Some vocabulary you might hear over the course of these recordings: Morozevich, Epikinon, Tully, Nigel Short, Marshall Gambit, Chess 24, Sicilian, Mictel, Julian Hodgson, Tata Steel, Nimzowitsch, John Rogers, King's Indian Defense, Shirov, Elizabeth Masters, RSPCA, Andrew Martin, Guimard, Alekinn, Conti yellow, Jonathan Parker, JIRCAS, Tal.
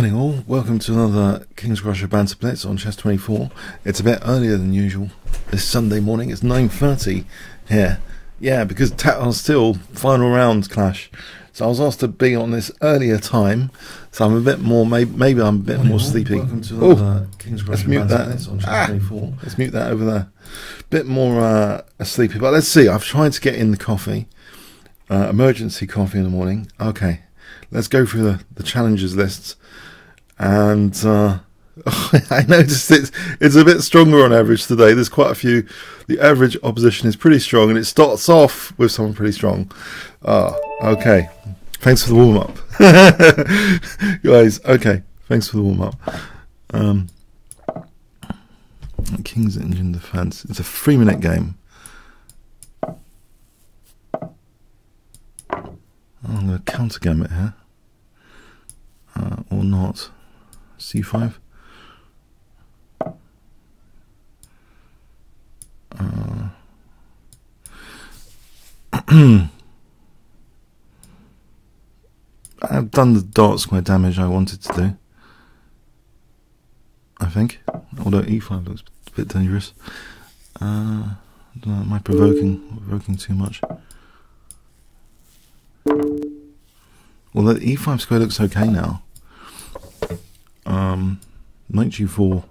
Morning all, welcome to another King's Crusher Banter Blitz on Chess 24. It's a bit earlier than usual this Sunday morning. It's 9:30 here. Yeah, because Tata Steel final rounds clash. So I was asked to be on this earlier time, so I'm a bit more, maybe I'm a bit more sleepy. Welcome to another King's Crusher Banter Blitz on Chess 24. Let's mute that over there. A bit more sleepy, but let's see. I've tried to get in the coffee, emergency coffee in the morning. Okay, let's go through the challenges lists. And I noticed it's a bit stronger on average today. There's quite a few. The average opposition is pretty strong, and it starts off with someone pretty strong. Okay. Thanks for the warm-up. Guys, okay. Thanks for the warm-up. King's Indian Defense. It's a 3-minute game. I'm going to counter gambit here. Or not. C5. I've done the dark square damage I wanted to do, I think. Although E5 looks a bit dangerous. Am I provoking too much? Although E5 square looks okay now. Knight G4,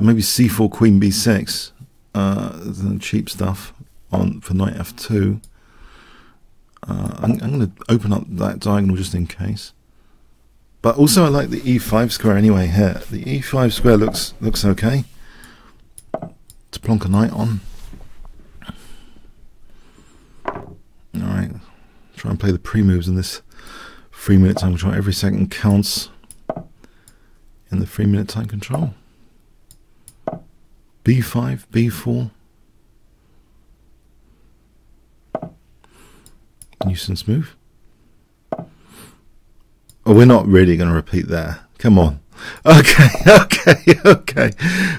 maybe C4 Queen B6, the cheap stuff on for Knight F2. I'm going to open up that diagonal just in case. But also I like the E5 square anyway here. The E5 square looks okay. To plonk a knight on. Alright, try and play the pre-moves in this 3-minute time control. Every second counts in the 3-minute time control. B5, B4. Nuisance move. Oh, we're not really going to repeat there. Come on. Okay.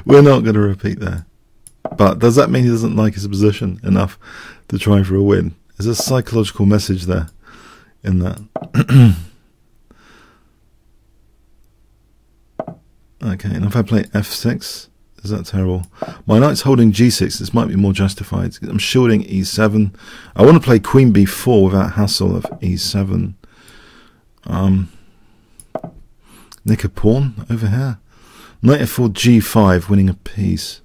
We're not going to repeat there. But does that mean he doesn't like his position enough to try for a win? There's a psychological message there in that. Okay, and if I play f6, is that terrible? My knight's holding g6, this might be more justified. I'm shielding e7. I want to play queen b4 without hassle of e7. Nick a pawn over here. Knight f4, g5, winning a piece.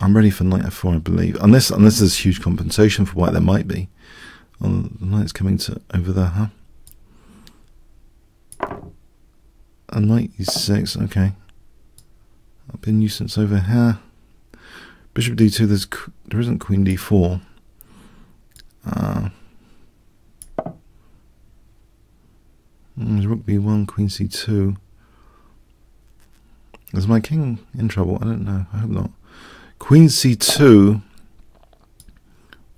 I'm ready for knight f4, I believe. Unless there's huge compensation for white, there might be. Oh, the knight's coming to over there, huh? A knight e6, okay. Up in nuisance over here. Bishop d2, there isn't queen d4. Rook b1, queen c2. Is my king in trouble? I don't know, I hope not. Queen c2,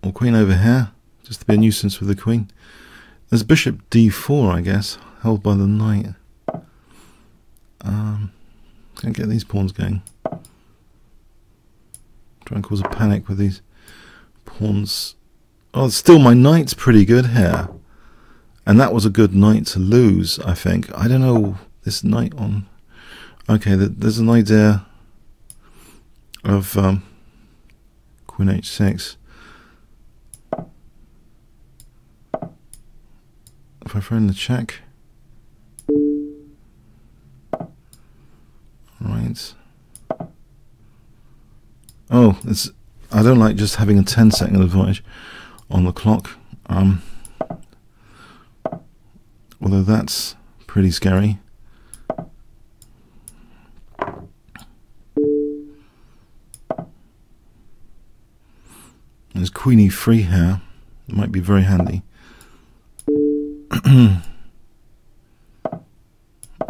or queen over here, just to be a nuisance with the queen. There's bishop d4, I guess, held by the knight. Gonna get these pawns going. Try and cause a panic with these pawns. Oh, still my knight's pretty good here, and that was a good knight to lose, I think. I don't know this knight on. Okay, there's an idea of Queen h6. If I throw in the check. Right. Oh, I don't like just having a 10-second advantage on the clock. Although that's pretty scary. There's Queen E3 here. It might be very handy.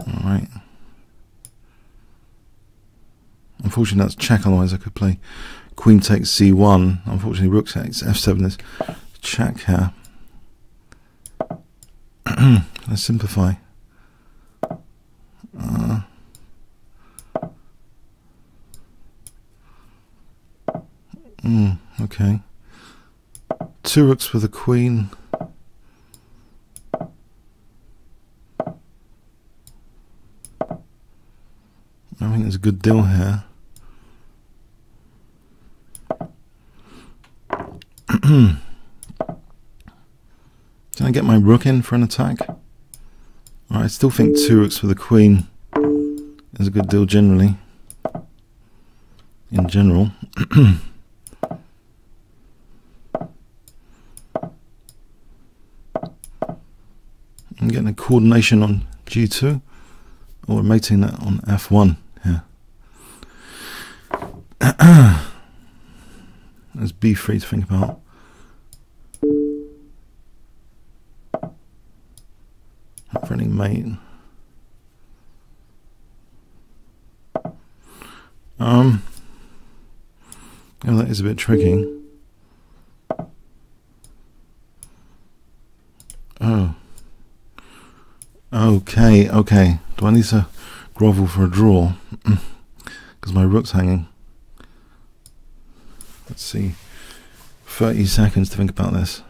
Alright. Unfortunately, that's check, otherwise I could play queen takes c1. Unfortunately, rook takes f7 is check here. Let's simplify. Okay. Two rooks with a queen. think there's a good deal here. Can I get my rook in for an attack? All right, I still think 2 rooks for the queen is a good deal generally. In general. I'm getting a coordination on G2, or mating that on F1 here. There's B3 to think about. Friendly mate. Oh, that is a bit tricky. Oh. Okay, okay. Do I need to grovel for a draw? Because my rook's hanging. Let's see. 30 seconds to think about this.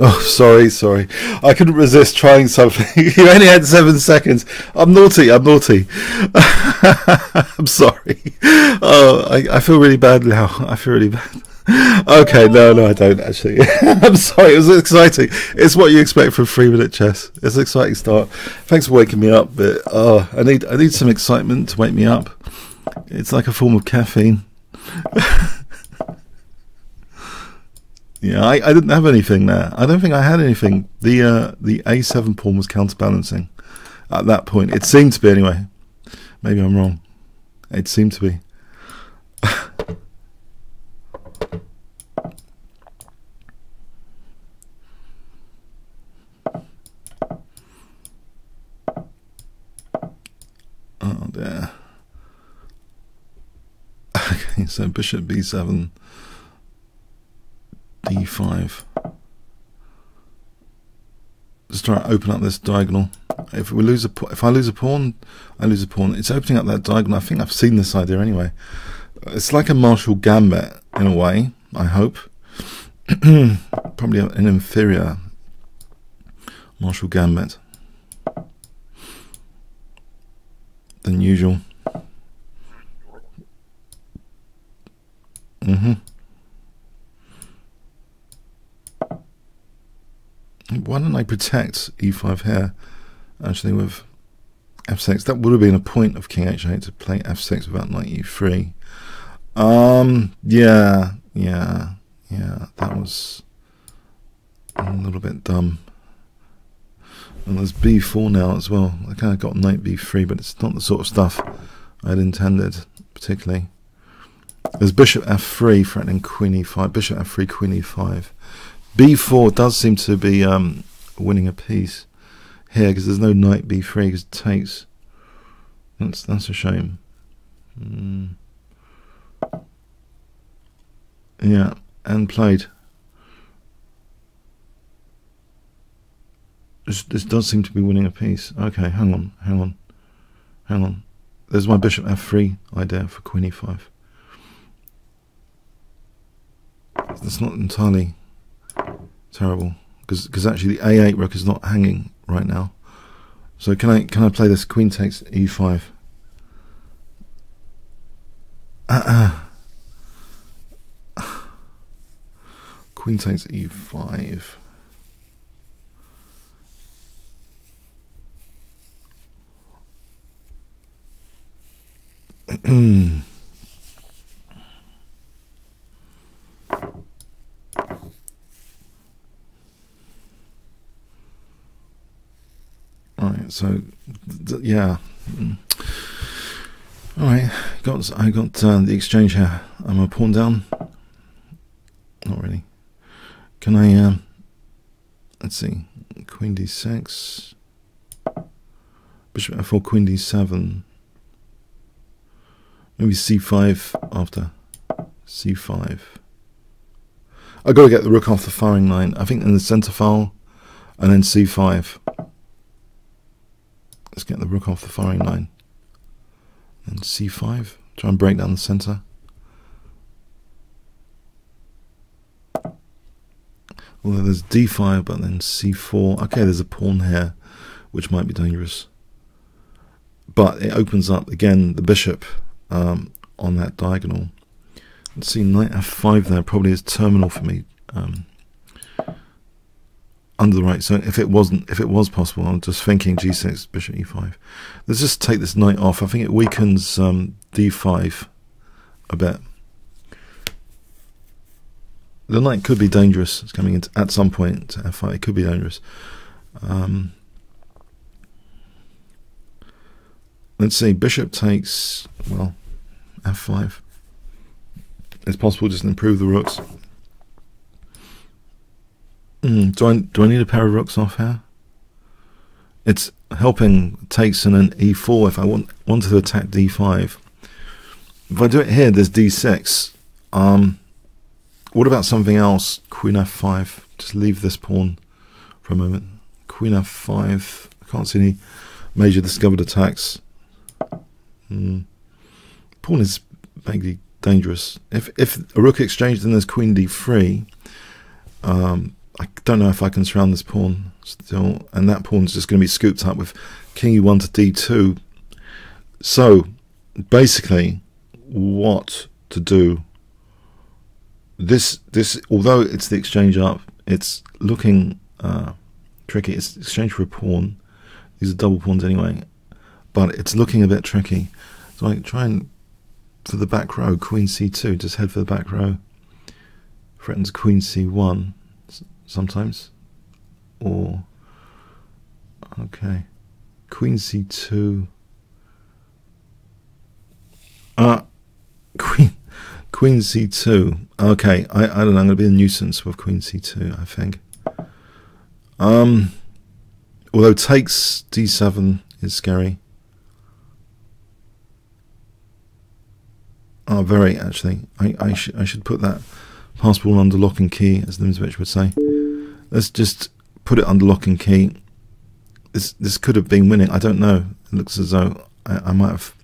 Oh, sorry. I couldn't resist trying something. You only had 7 seconds. I'm naughty. I'm sorry. Oh, I feel really bad now. I feel really bad. Okay, no, I don't actually. I'm sorry. It was exciting. It's what you expect from 3-minute chess. It's an exciting start. Thanks for waking me up, but oh, I need some excitement to wake me up. It's like a form of caffeine. Yeah, I didn't have anything there. I don't think I had anything. The A7 pawn was counterbalancing at that point. It seemed to be anyway. Maybe I'm wrong. It seemed to be. Oh dear. Okay, so Bishop B7. D5. Just try to open up this diagonal. If we lose a, if I lose a pawn, I lose a pawn. It's opening up that diagonal. I think I've seen this idea anyway. It's like a Marshall Gambit in a way. I hope. Probably an inferior Marshall Gambit than usual. Why don't I protect e5 here, actually, with f6? That would have been a point of King h8 to play f6 without knight e3. Yeah, that was a little bit dumb. And there's b4 now as well. I kind of got knight b3, but it's not the sort of stuff I'd intended, particularly. There's bishop f3 threatening queen e5, bishop f3, queen e5. B4 does seem to be winning a piece here because there's no knight B3 because it takes. That's a shame. Yeah, and played. This does seem to be winning a piece. Okay, hang on. There's my bishop F3 idea for queen E5. That's not entirely terrible, because actually the a8 rook is not hanging right now. So can I play this queen takes e5? Queen takes e5. Alright, so yeah. Alright, I got the exchange here. I'm a pawn down. Not really. Can I? Let's see. Queen d6. Bishop f4. Queen d7. Maybe c5 after c5. I gotta get the rook off the firing line. I think in the centre file, and then c5. Let's get the rook off the firing line. and c5. Try and break down the center. Although there's d5, but then c4. Okay, there's a pawn here, which might be dangerous. But it opens up, again, the bishop on that diagonal. Let's see, knight f5 there probably is terminal for me. Under the right, so if it wasn't, if it was possible, I'm just thinking g6, bishop e5. Let's just take this knight off. I think it weakens d5 a bit. The knight could be dangerous. It's coming into at some point to f5. It could be dangerous. Let's see, bishop takes, well, f5. It's possible, just to improve the rooks. Do I need a pair of rooks off here? It's helping takes and an e4 if I wanted to attack d5. If I do it here, there's d6. What about something else? Queen f5. Just leave this pawn for a moment. Queen f5. I can't see any major discovered attacks. Pawn is vaguely dangerous. If a rook exchanged, then there's queen d3. I don't know if I can surround this pawn still, and that pawn's just going to be scooped up with king e1 to d2. So basically what to do, this although it's the exchange up, it's looking tricky. It's exchange for a pawn. These are double pawns anyway, but it's looking a bit tricky. So I try and for the back row, queen c2, just head for the back row, threatens queen c1 sometimes, or okay, queen c2, queen c2. Okay, I don't know, I'm gonna be a nuisance with queen c2, I think. Although takes d7 is scary. Oh, very, actually. I should put that passball under lock and key, as Nimzowitsch would say. Let's just put it under lock and key. This could have been winning. I don't know. It looks as though I might have.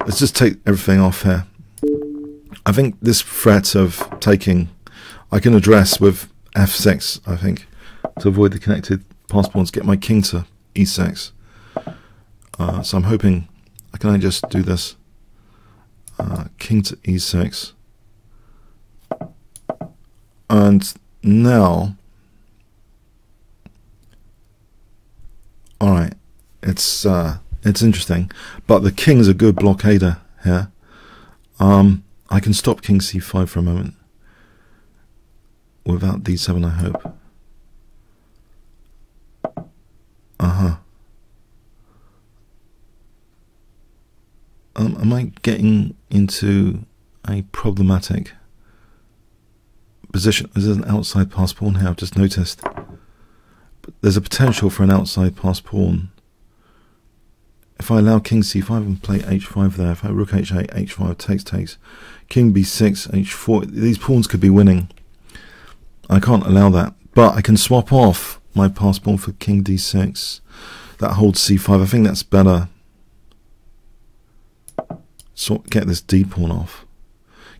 Let's just take everything off here. I think this threat of taking I can address with f6, I think, to avoid the connected passpawns, get my king to e6. So I'm hoping can I just do this? King to e6. And now, all right, it's interesting, but the king's a good blockader here. I can stop king c5 for a moment without d7, I hope. Am I getting into a problematic position? There's an outside pass pawn here, I've just noticed. But there's a potential for an outside pass pawn. If I allow king c5 and play h5 there, if I rook h8, h5, takes, king b6, h4, these pawns could be winning. I can't allow that, but I can swap off my pass pawn for king d6. That holds c5, I think that's better. So get this d pawn off.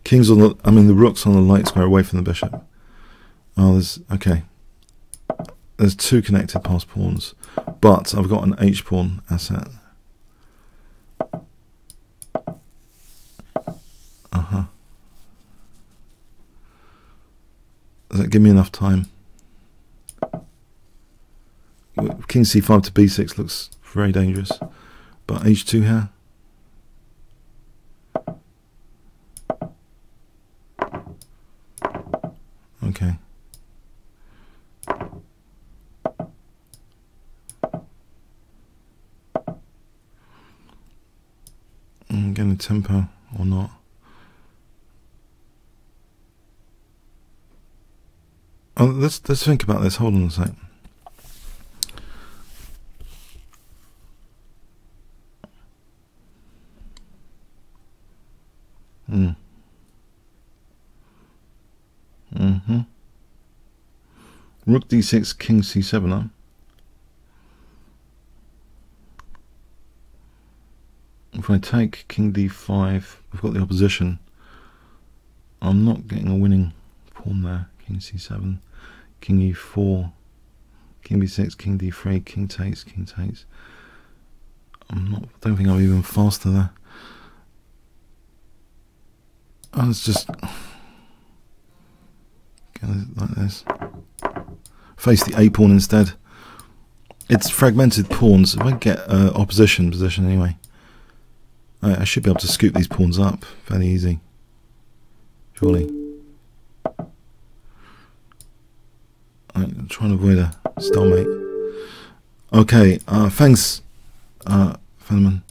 King's on the, I mean the rook's on the light square away from the bishop. Oh, there's, okay. There's two connected pass pawns, but I've got an h pawn asset. Does that give me enough time? King c5 to b6 looks very dangerous, but h2 here. Okay. I'm getting tempo or not. Oh, let's think about this. Hold on a sec. Rook d6, king c7, huh? if I take king d5, I've got the opposition. I'm not getting a winning pawn there. King c7, king e4, king b6, king d3, king takes, king takes. I don't think I'm even faster there. Oh, it's just like this. Face the a pawn instead. It's fragmented pawns. If I get opposition position anyway, I should be able to scoop these pawns up fairly easy. Surely. I'm trying to avoid a stalemate. Okay, thanks, Fenneman.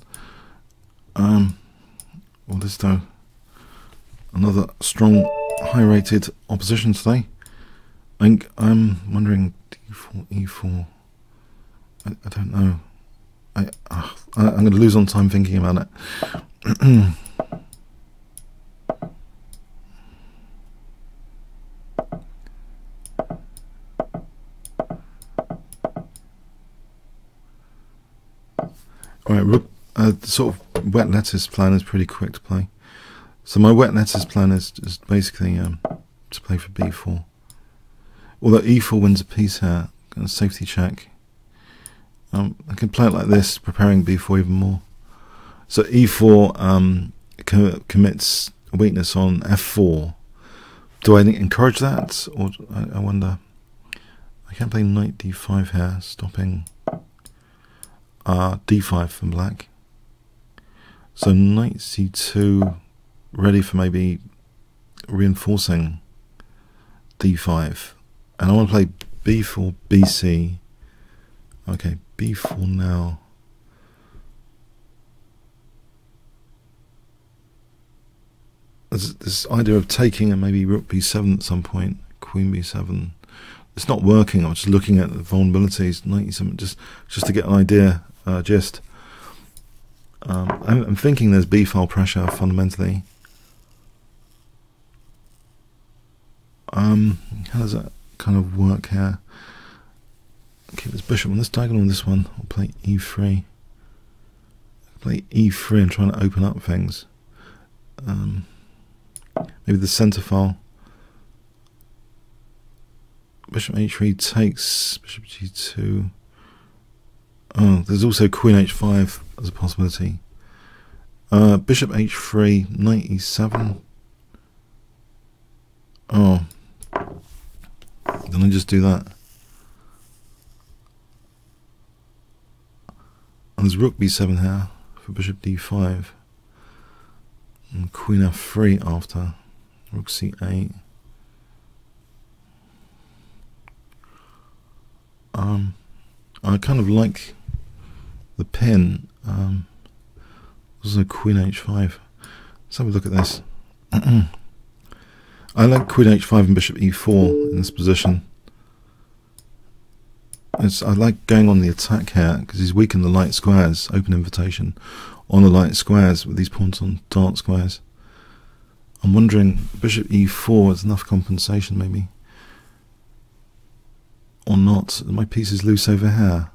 Well, this though, another strong, high-rated opposition today. I think I'm wondering d4, e4. I don't know. I'm going to lose on time thinking about it. Alright, the sort of wet lettuce plan is pretty quick to play. So my wet lettuce plan is just basically to play for b4. Although e4 wins a piece here, a safety check. I can play it like this, preparing b4 even more. So e4 commits a weakness on f4. Do I encourage that, or I wonder? I can play knight d5 here, stopping d5 from black. So knight c2, ready for maybe reinforcing d5, and I want to play b4 bc. Okay, b4 now. There's this idea of taking and maybe rook b7 at some point, queen b7. It's not working. I'm just looking at the vulnerabilities. 97, just to get an idea. I'm thinking there's b-file pressure fundamentally. How does that kind of work here? Keep this bishop on this diagonal. On this one, I'll play e3. Play e3 and trying to open up things. Maybe the centre file. Bishop h3 takes, bishop g2. Oh, there's also queen h5 as a possibility. Bishop h3, knight e7. Oh, then I just do that. And there's rook b7 here for bishop d5. And queen f3 after. Rook c8. I kind of like the pin. There's a queen h5. Let's have a look at this. I like queen h5 and bishop e4 in this position. I like going on the attack here because he's weakened the light squares. Open invitation on the light squares with these pawns on dark squares. I'm wondering bishop e4 is enough compensation maybe. Or not. My piece is loose over here.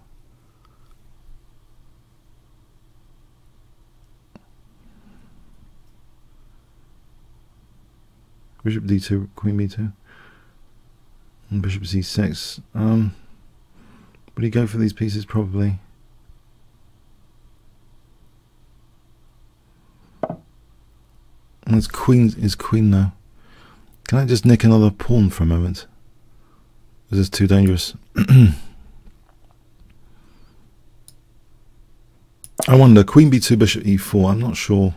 Bishop d2, queen b2, and bishop c6. Would he go for these pieces? Probably. And it's queen now. Can I just nick another pawn for a moment? This is too dangerous. I wonder, queen b2, bishop e4. I'm not sure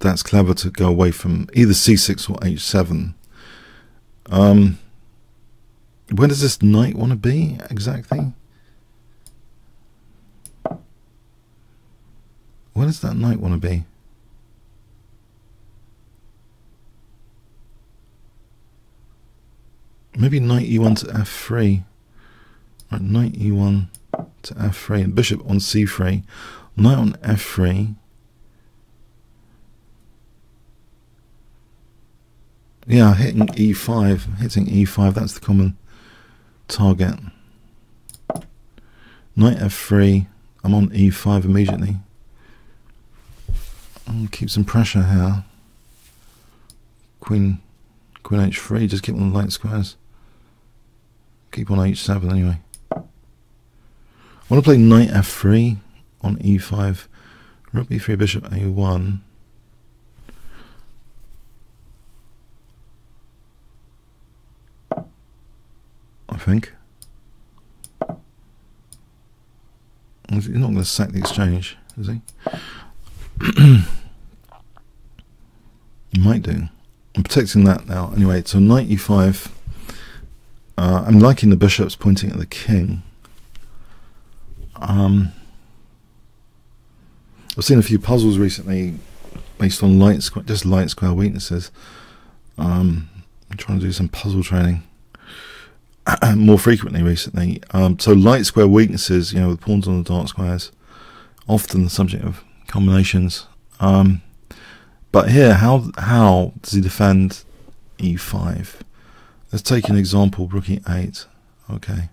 that's clever to go away from either c6 or h7. Where does this knight want to be exactly? Where does that knight want to be? Maybe knight e1 to f3. Right, knight e1 to f3 and bishop on c3. Knight on f3. Yeah, hitting e5. Hitting e5, that's the common target. Knight f3. I'm on e5 immediately. Keep some pressure here. Queen h3, just keep on light squares. Keep on h7 anyway. I want to play knight f3 on e5. Rook b3, bishop a1. I think. He's not going to sack the exchange, is he? He might do. I'm protecting that now. Anyway, so knight e5. I'm liking the bishops pointing at the king. I've seen a few puzzles recently based on light square weaknesses. I'm trying to do some puzzle training more frequently recently. So light square weaknesses, you know, with pawns on the dark squares, often the subject of combinations. But here, how does he defend e5? Let's take an example, rook e8. Okay.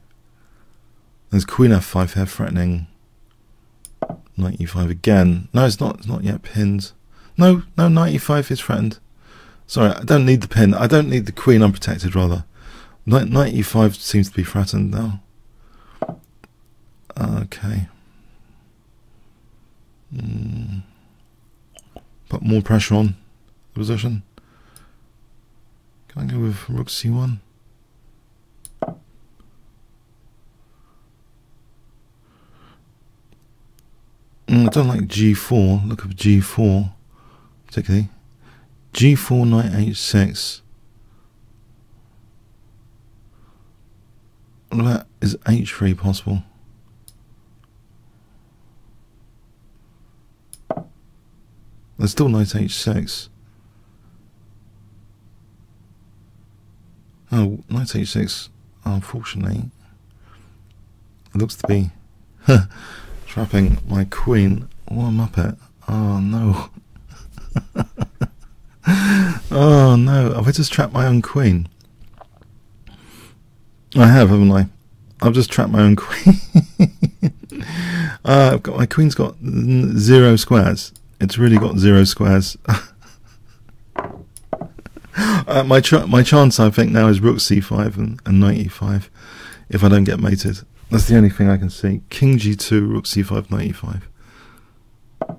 There's queen f5 here threatening knight e5 again. No, it's not yet pinned. No, knight e5 is threatened. Sorry, I don't need the pin. I don't need the queen unprotected, rather. Knight e5 seems to be threatened now. Okay. Put more pressure on the position. Can I go with rook c1? I don't like g4. Look at g4 particularly. g4, knight h6. That is h3 possible. There's still knight h6. Oh, knight h6, unfortunately, it looks to be trapping my queen. Oh, I'm up it. Oh no. Oh no, have I just trapped my own queen? I have, haven't I? I've just trapped my own queen. My queen's got 0 squares. It's really got 0 squares. My chance, I think, now is rook c5 and knight e5 if I don't get mated. That's the only thing I can see. King g2, rook c5, knight e5.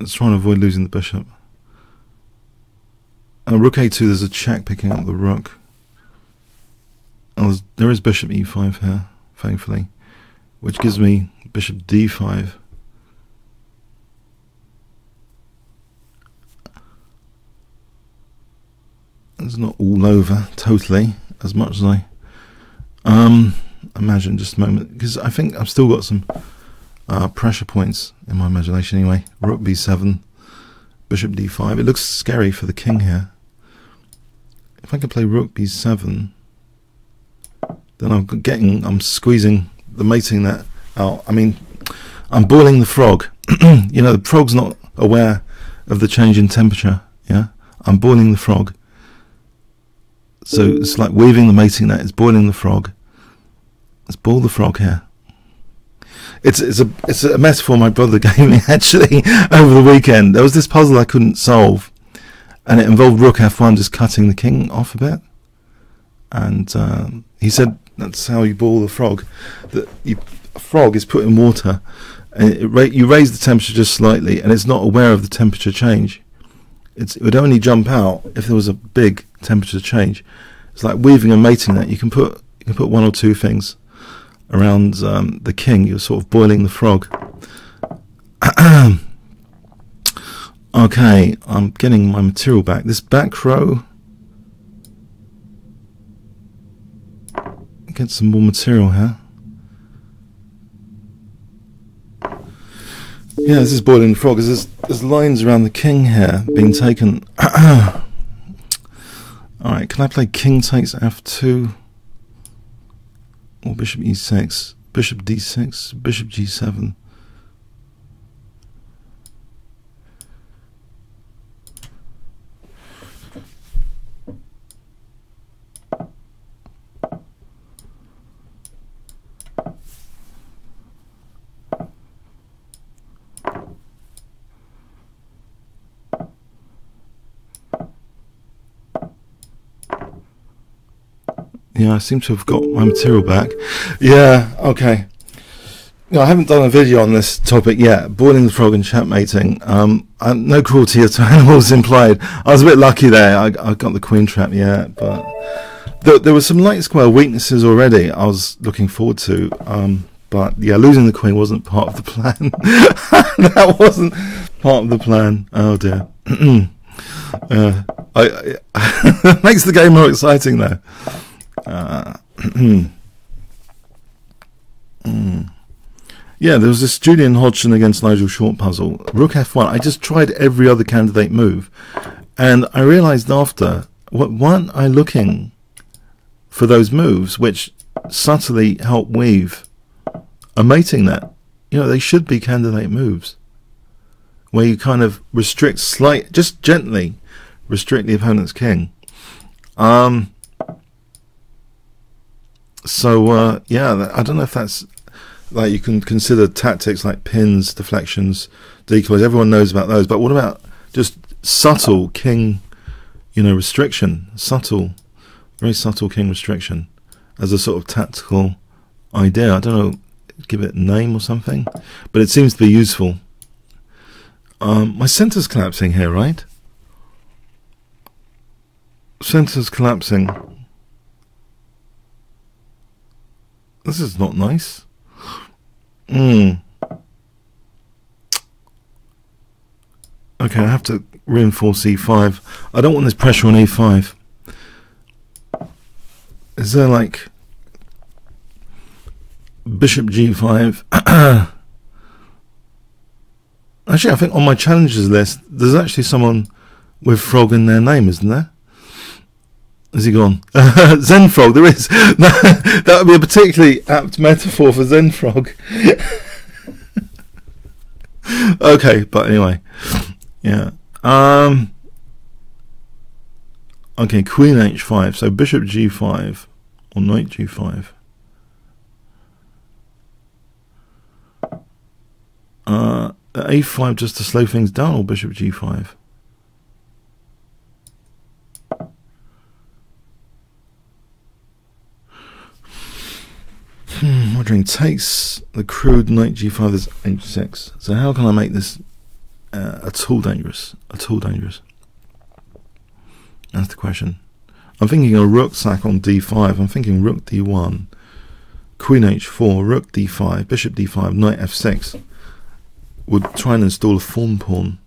Let's try and avoid losing the bishop. Rook a2, there's a check picking up the rook. There is bishop e5 here, thankfully, which gives me bishop d5. It's not all over totally, as much as I imagine, just a moment, because I think I've still got some pressure points in my imagination anyway. Rook b7, bishop d5. It looks scary for the king here. If I can play rook b7, then I'm squeezing the mating net out. I mean, I'm boiling the frog. You know, the frog's not aware of the change in temperature. Yeah, I'm boiling the frog. So it's like weaving the mating net. It's boiling the frog. Let's boil the frog here. It's a metaphor my brother gave me actually over the weekend. There was this puzzle I couldn't solve, and it involved rook f1 just cutting the king off a bit. And he said that's how you boil the frog. A frog is put in water, and you raise the temperature just slightly, and it's not aware of the temperature change. It would only jump out if there was a big temperature change. It's like weaving a mating net. You can put one or two things around the king. You're sort of boiling the frog. Okay, I'm getting my material back. This back row, get some more material here. Yeah, this is boiling the frog. There's lines around the king here being taken. Alright, can I play king takes f2? Or bishop e6, bishop d6, bishop g7. Yeah, I seem to have got my material back. Yeah, okay. No, I haven't done a video on this topic yet. Boiling the frog and chatmating. No cruelty to animals implied. I was a bit lucky there. I got the queen trap, yeah, but there were some light square weaknesses already I was looking forward to. But yeah, losing the queen wasn't part of the plan. That wasn't part of the plan. Oh dear. Makes the game more exciting though. Yeah, there was this Julian Hodgson against Nigel Short puzzle. Rook f1. I just tried every other candidate move, and I realised after, what, why aren't I looking for those moves which subtly help weave a mating net? You know, they should be candidate moves where you kind of restrict just gently restrict the opponent's king. So yeah, I don't know if that's like, you can consider tactics like pins, deflections, decoys. Everyone knows about those. But what about just subtle king, you know, restriction? Subtle, very subtle king restriction as a sort of tactical idea. I don't know, give it a name or something. But it seems to be useful. My centre's collapsing here, right? Centre's collapsing. This is not nice. Okay, I have to reinforce e5. I don't want this pressure on e5. Is there like bishop g5? Actually, I think on my challenges list there's actually someone with frog in their name, isn't there? Is he gone? Zenfrog, there is. That would be a particularly apt metaphor for Zenfrog. Okay, but anyway. Yeah. Okay, queen h5. So bishop g5 or knight g5. a5 just to slow things down, or bishop g5. I'm wondering, takes the crude knight g5 is h6. So how can I make this at all dangerous? At all dangerous? That's the question. I'm thinking a rook sack on d5. I'm thinking rook d1, queen h4, rook d5, bishop d5, knight f6. Would try and install a form pawn.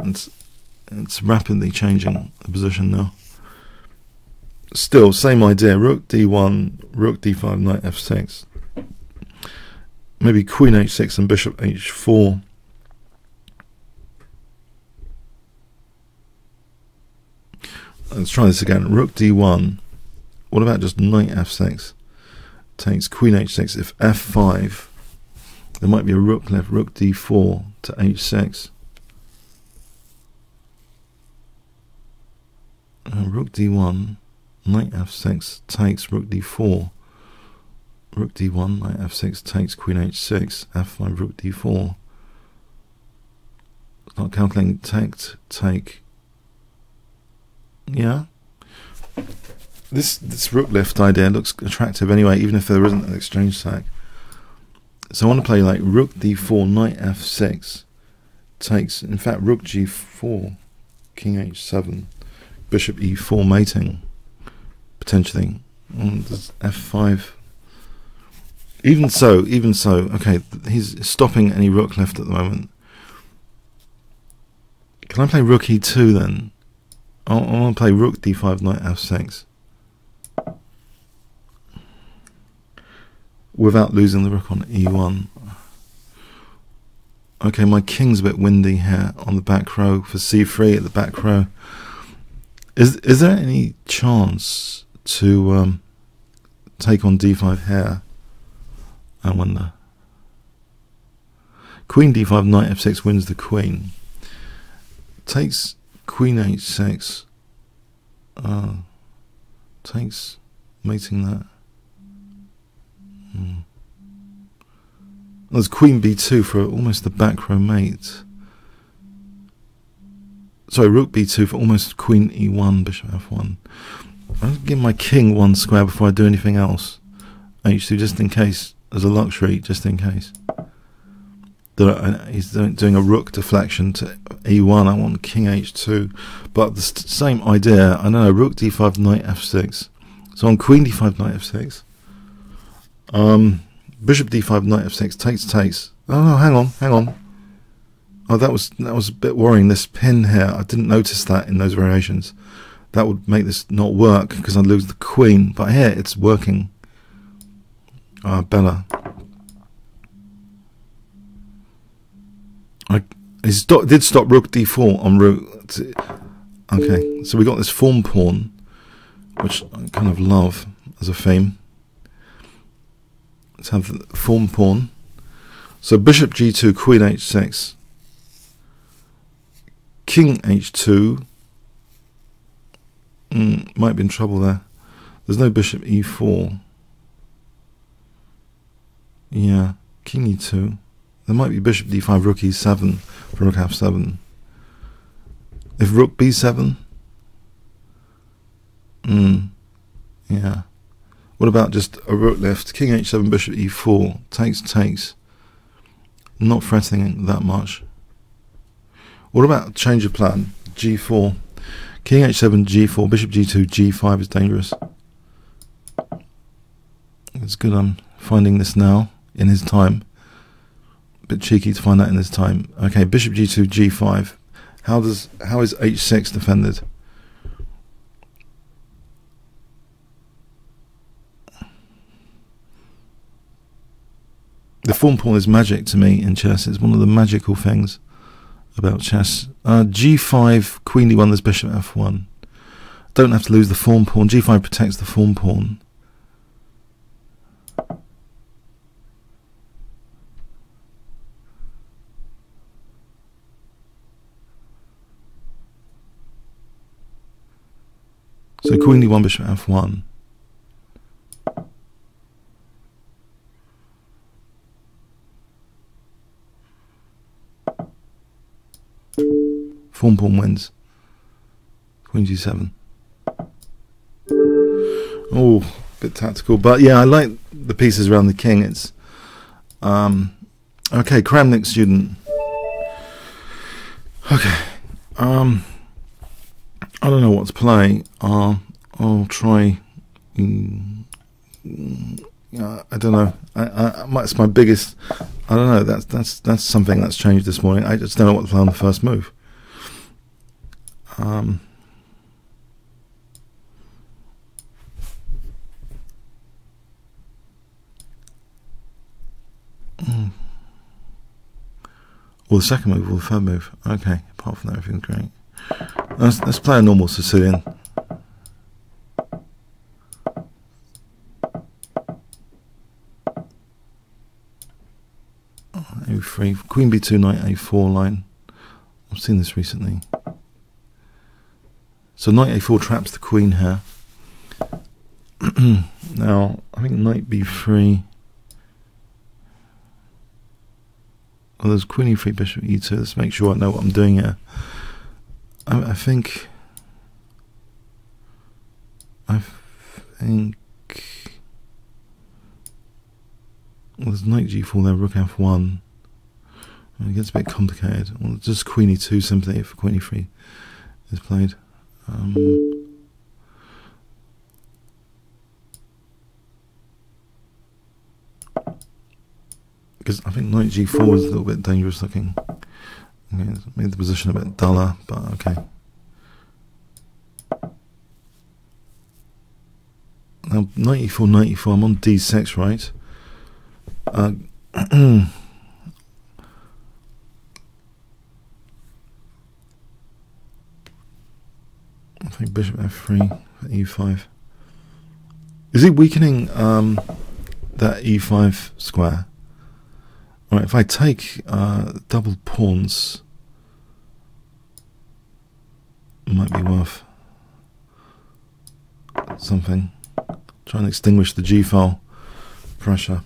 It's rapidly changing the position now. Still, same idea, rook d1, rook d5, knight f6. Maybe queen h6 and bishop h4. Let's try this again, rook d1. What about just knight f6? Takes queen h6, if f5. There might be a rook left, rook d4 to h6. Rook d1. Knight f6 takes, rook d4, rook d1, knight f6 takes, queen h6, f5, rook d4. Start calculating, take. Yeah. This rook lift idea looks attractive anyway, even if there isn't an exchange sack. So I want to play like rook d4, knight f6 takes, in fact rook g4, king h7, bishop e4 mating. Potentially, f5. Even so. Okay, he's stopping any rook left at the moment. Can I play rook e2 then? I want to play rook d5, knight f6, without losing the rook on e1. Okay, my king's a bit windy here on the back row for c3 at the back row. Is there any chance to take on d5 here? I wonder. Queen d5, knight f6 wins the queen. Takes queen h6. Takes mating that. There's queen b2 for almost the back row mate. Sorry, rook b2 for almost queen e1, bishop f1. I'll give my king one square before I do anything else. H2 just in case, as a luxury, just in case. He's doing a rook deflection to e1. I want king h2, but the same idea. I know rook d5 knight f6. So on queen d5 knight f6, bishop d5 knight f6 takes. Oh no, hang on. Oh, that was a bit worrying. This pin here, I didn't notice that in those variations. That would make this not work because I'd lose the queen. But here it's working. Ah, Bella. He did stop rook d4 on rook. Okay, so we got this form pawn, which I kind of love as a theme. Let's have the form pawn. So bishop g2, queen h6, king h2. Might be in trouble there. There's no bishop e4. Yeah, king e2. There might be bishop d5, rook e7 for rook f7. If rook b7? Yeah. What about just a rook lift? King h7, bishop e4. Takes. Not fretting that much. What about change of plan? g4. King h7, g4. Bishop g2, g5 is dangerous. It's good I'm finding this now in his time. Bit cheeky to find that in this time. Okay, bishop g2, g5. How is h6 defended? The form pawn is magic to me in chess. It's one of the magical things about chess. G5, queen d1, there's bishop f1. Don't have to lose the form pawn. G5 protects the form pawn. So queen d1, bishop f1. Form pawn wins. Queen g7. Oh, a bit tactical, but yeah, I like the pieces around the king. It's okay. Kramnik student. Okay. I don't know what to play. I'll try. I don't know. That's my biggest. I don't know. That's something that's changed this morning. I just don't know what to play on the first move. Or the second move, or the third move. Okay. Apart from that, everything's great. Let's play a normal Sicilian. A3, queen b2, knight a4 line. I've seen this recently. So knight a4 traps the queen here. Now, I think knight b3. Oh, there's queen e3, bishop e2. Let's make sure I know what I'm doing here. I think well, there's knight g4 there, rook f1. It gets a bit complicated. Well, just queen e2 simply if queen e3 is played. Because I think knight g4 is a little bit dangerous looking. Okay, it's made the position a bit duller, but okay. Now, knight e4, knight e4, I'm on d6, right? I think bishop f3, e5. Is he weakening that e5 square? Alright, if I take double pawns, it might be worth something. Try and extinguish the G file pressure.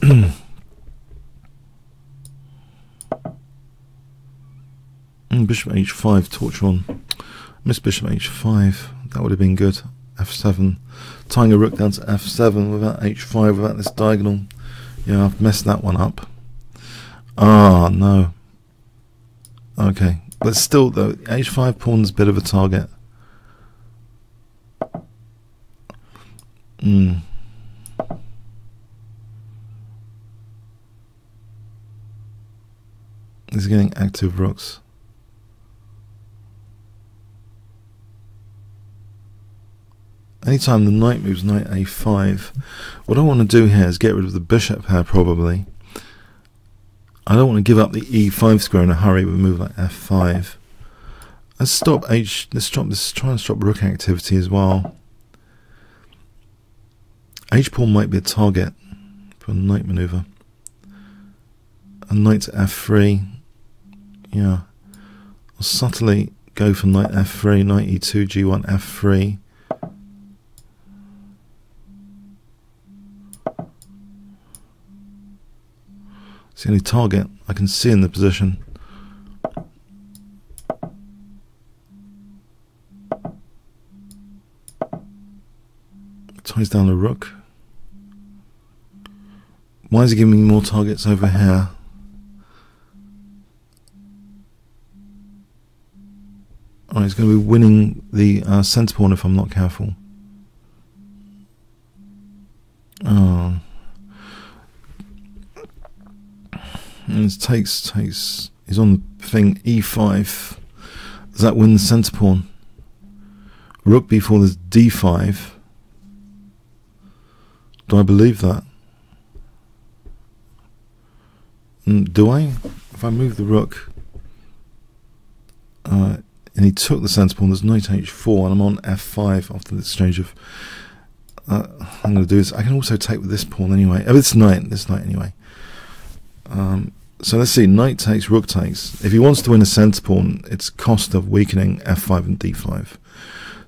Bishop h5, torch on. Miss bishop h5. That would have been good. F7. Tying a rook down to F7 without H5, without this diagonal. Yeah, I've messed that one up. Ah, no. Okay. But still, though, H5 pawn's a bit of a target. Hmm. He's getting active rooks. Anytime the knight moves knight a5, what I want to do here is get rid of the bishop here, probably. I don't want to give up the e5 square in a hurry, but move like f5. Let's try and stop rook activity as well. H pawn might be a target for a knight maneuver. A knight to f3. Yeah. I'll subtly go for knight f3, knight e2, g1, f3. It's the only target I can see in the position. Ties down the rook. Why is he giving me more targets over here? Oh, he's going to be winning the centre pawn if I'm not careful. Oh. And it takes. He's on the thing e5. Does that win the centre pawn? Rook b4 is d5. Do I believe that? Do I? If I move the rook, and he took the centre pawn, there's knight h4, and I'm on f5 after the exchange of. I'm going to do this. I can also take with this pawn anyway. Oh, it's knight. This knight anyway. So let's see, knight takes, rook takes. If he wants to win a centre pawn, it's cost of weakening f5 and d5.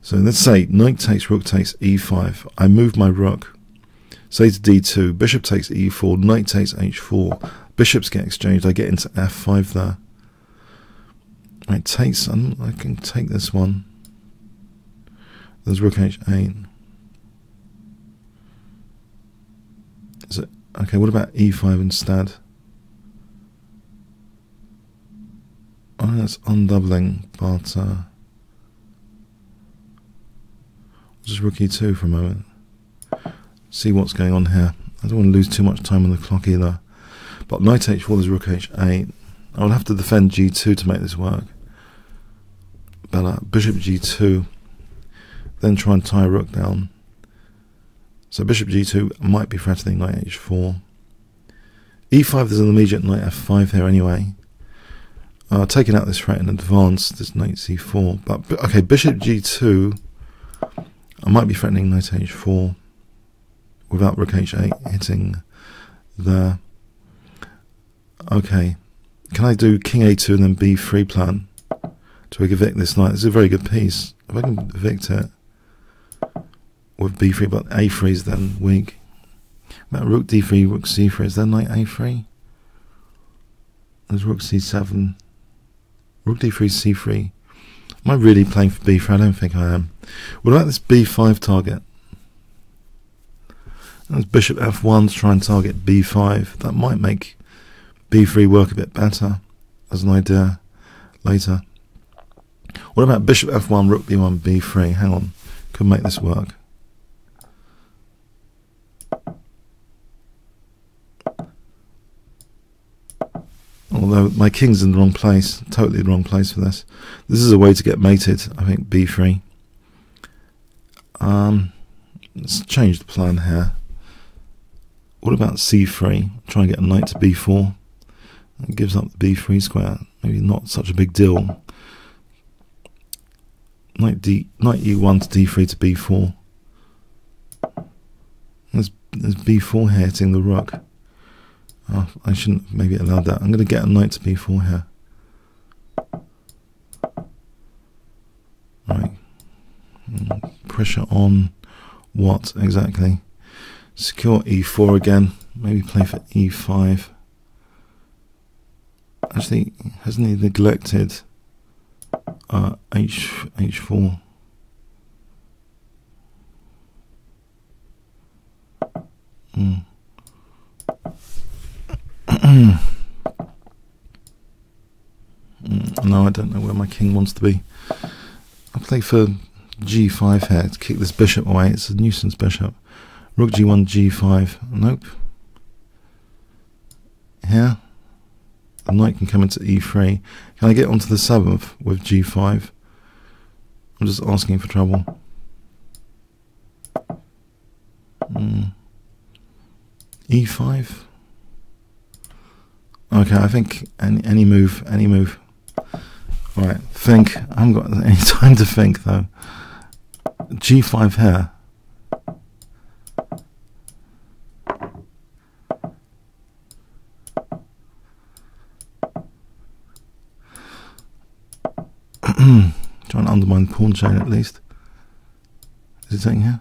So let's say knight takes, rook takes, e5. I move my rook, say to d2, bishop takes e4, knight takes h4. Bishops get exchanged, I get into f5 there. It takes, I can take this one. There's rook h8. Is it? Okay, what about e5 instead? Oh, that's undoubling, but just rook e2 for a moment. See what's going on here. I don't want to lose too much time on the clock either. But knight h4 is rook h8. I'll have to defend g2 to make this work. But bishop g2, then try and tie rook down. So bishop g2 might be threatening knight h4. e5, there's an immediate knight f5 here anyway. Taking out this threat in advance, this knight c4. But okay, bishop g2, I might be threatening knight h4 without rook h8 hitting there. Okay, can I do king a2 and then b3 plan to evict this knight? This is a very good piece. If I can evict it with b3, but a3 is then weak. About rook d3, rook c3, is there knight a3? There's rook c7. Rook d3, c3. Am I really playing for b3? I don't think I am. What about this b5 target? There's bishop f1 to try and target b5. That might make b3 work a bit better as an idea later. What about bishop f1, rook b1, b3? Hang on. Could make this work. Although my king's in the wrong place, totally the wrong place for this. This is a way to get mated, I think, b3. Let's change the plan here. What about c3? Try and get a knight to b4. That gives up the b3 square. Maybe not such a big deal. Knight e1 to d3 to b4. There's b4 here hitting the rook. Oh, I shouldn't have maybe allowed that. I'm going to get a knight to b4 here. Right. Pressure on what exactly? Secure e4 again. Maybe play for e5. Actually, hasn't he neglected h4? No, I don't know where my king wants to be. I'll play for g5 here to kick this bishop away. It's a nuisance bishop. Rook g1, g5. Nope. Here. The knight can come into e3. Can I get onto the seventh with g5? I'm just asking for trouble. E5. Okay, I think any move. All right, think. I haven't got any time to think though. G5 here. Trying to undermine the pawn chain at least. Is it taking here?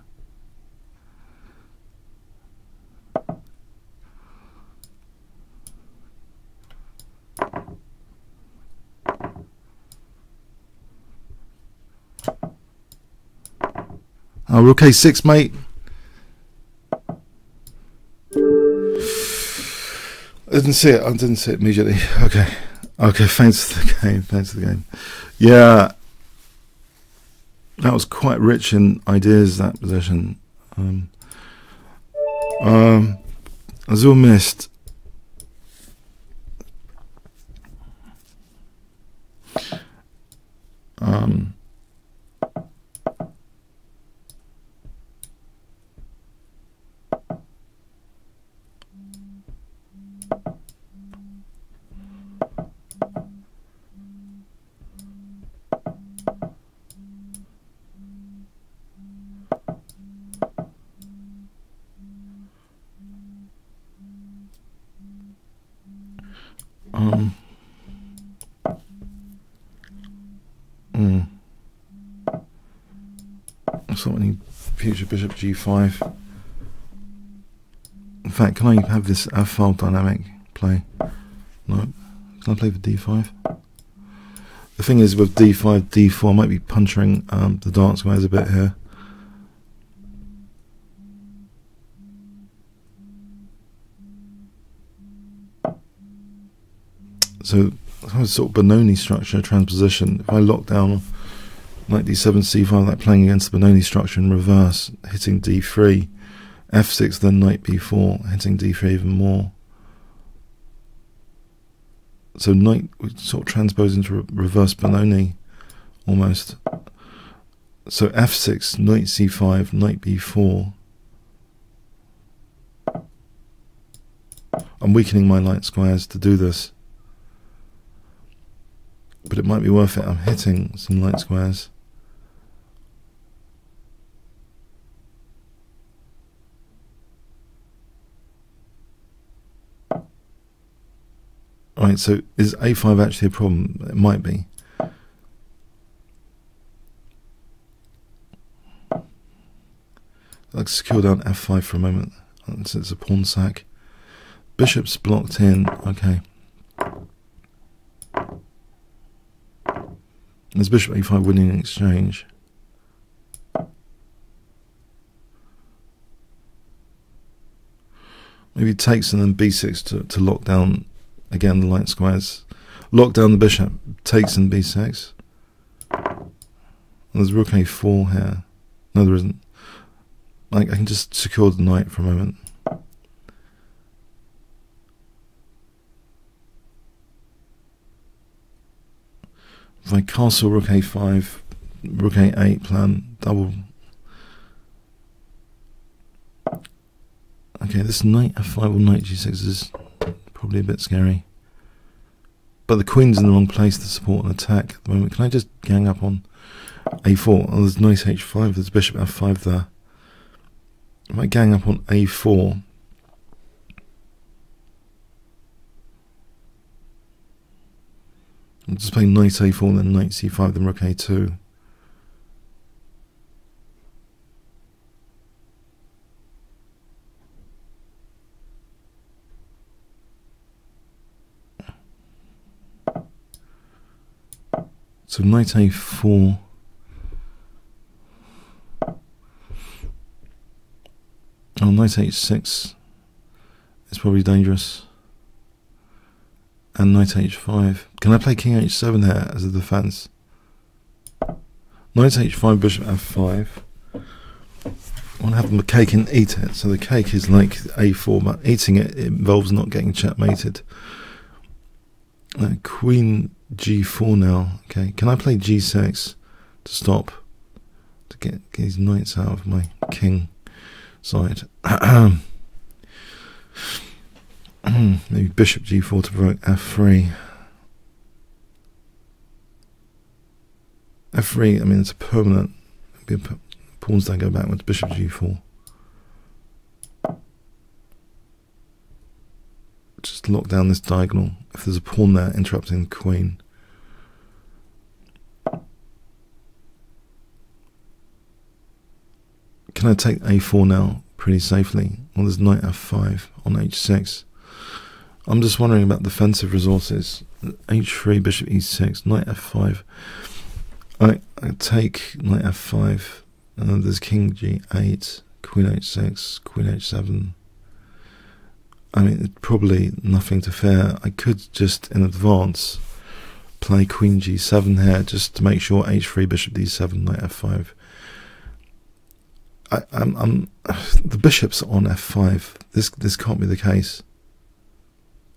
Oh, rook a6, mate. I didn't see it immediately. Okay, thanks to the game. Yeah, that was quite rich in ideas, that position. Azul missed. Bishop g5. In fact, can I have this f-file dynamic play? No. Can I play for d5? The thing is, with d5, d4, I might be puncturing the dark squares a bit here. So, a sort of Benoni structure transposition. If I lock down like d7, c5, like playing against the Benoni structure in reverse, hitting d3, f6, then knight b4, hitting d3 even more. So knight would sort of transpose into reverse Benoni, almost. So f6, knight c5, knight b4. I'm weakening my light squares to do this, but it might be worth it. I'm hitting some light squares. Alright, so is a5 actually a problem? It might be. Let's secure down f5 for a moment, since it's a pawn sack. Bishop's blocked in, okay. There's bishop a5 winning in exchange. Maybe takes and then b6 to lock down again the light squares. Lock down the bishop, takes and b6. And there's rook a4 here. No, there isn't. Like, I can just secure the knight for a moment. If I castle rook a5, rook a8 plan, double. Okay, this knight f5 or knight g6 is probably a bit scary. But the queen's in the wrong place to support an attack at the moment. Can I just gang up on a4? Oh, there's knight h5, there's bishop f5 there. If I gang up on a4... I'm just playing knight a4, then knight c5, then rook a2. So knight a4. Oh, knight h6. It's probably dangerous. And knight h5. Can I play king h7 here as a defense? Knight h5, bishop f5. I want to have the cake and eat it. So the cake is like a4, but eating it involves not getting checkmated. Queen g4 now. Okay, can I play g6 to stop, to get these knights out of my king side? Maybe bishop g4 to provoke f3. f3, I mean, it's a permanent. Pawns don't go backwards. Bishop g4. Just lock down this diagonal. If there's a pawn there interrupting the queen. Can I take a4 now pretty safely? Well, there's knight f5 on h6. I'm just wondering about defensive resources. h3, bishop e6, knight f5. I take knight f5. There's king g8, queen h6, queen h7. I mean, probably nothing to fear. I could just, in advance, play queen g7 here, just to make sure h3, bishop d7, knight f5. The bishop's on f5. This can't be the case.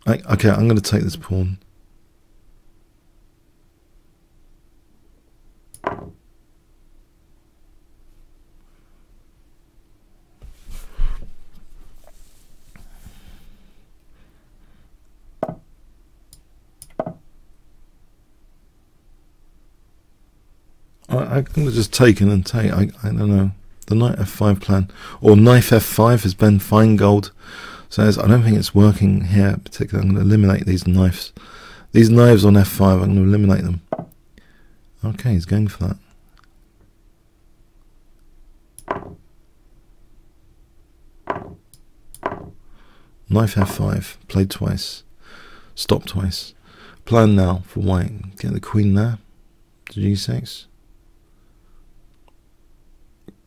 Okay, I'm going to take this pawn. I'm going to just take and take. I don't know. The knight f5 plan, or knife f5, has been Feingold says, I don't think it's working here particularly. I'm going to eliminate these knives. These knives on f5, I'm going to eliminate them. Okay, he's going for that. Knife f5, played twice, stop twice. Plan now for white. Get the queen there to g6.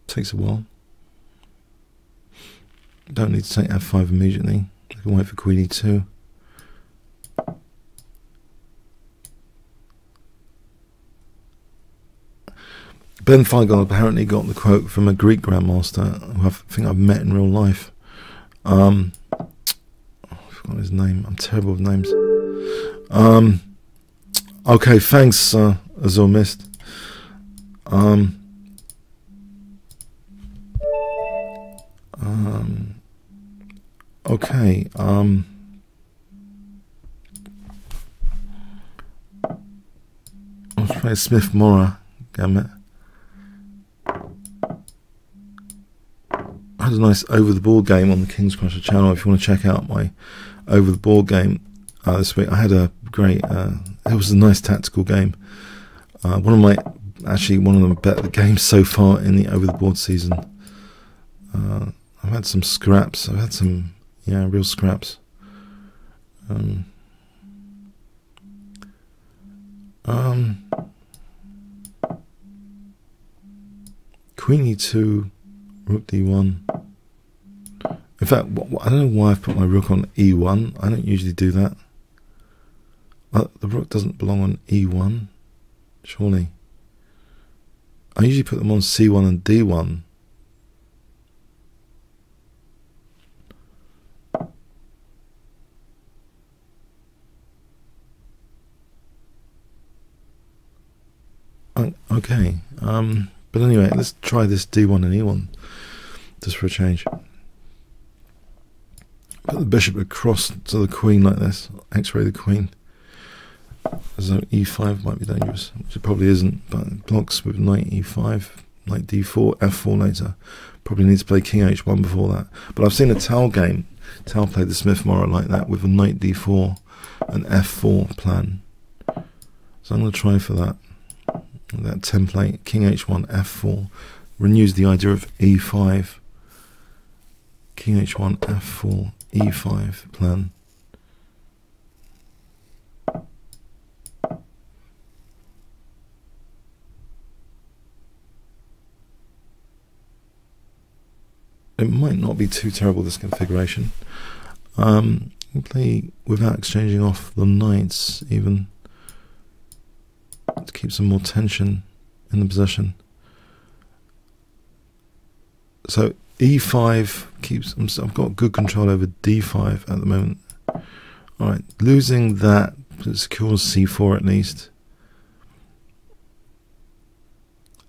Takes a while. Don't need to take f5 immediately. I can wait for queen e2. Ben Feingold apparently got the quote from a Greek grandmaster who I think I've met in real life. I forgot his name. I'm terrible with names. Okay, thanks, Azor Mist. Okay, let's play Smith-Mora Gambit. I had a nice over the ball game on the King's Crusher channel. If you want to check out my over the ball game this week, I had a great. It was a nice tactical game. One of the better games so far in the over the board season. I've had some scraps. I've had some, yeah, real scraps. Queen e2, rook d1. In fact, I don't know why I've put my rook on e1. I don't usually do that. The rook doesn't belong on e1, surely. I usually put them on c1 and d1. Okay, but anyway, let's try this d1 and e1 just for a change. Put the bishop across to the queen like this, x-ray the queen, as though e5 might be dangerous, which it probably isn't, but it blocks with knight e5, knight d4, f4 later. Probably need to play king h1 before that. But I've seen a Tal game. Tal played the Smith-Mora like that with a knight d4 and f4 plan. So I'm going to try for that. That template, king h1, f4, renews the idea of e5, king h1, f4, e5 plan. It might not be too terrible, this configuration. We'll play without exchanging off the knights, even to keep some more tension in the possession. So e5 keeps. I've got good control over d5 at the moment. All right, losing that secures c4 at least.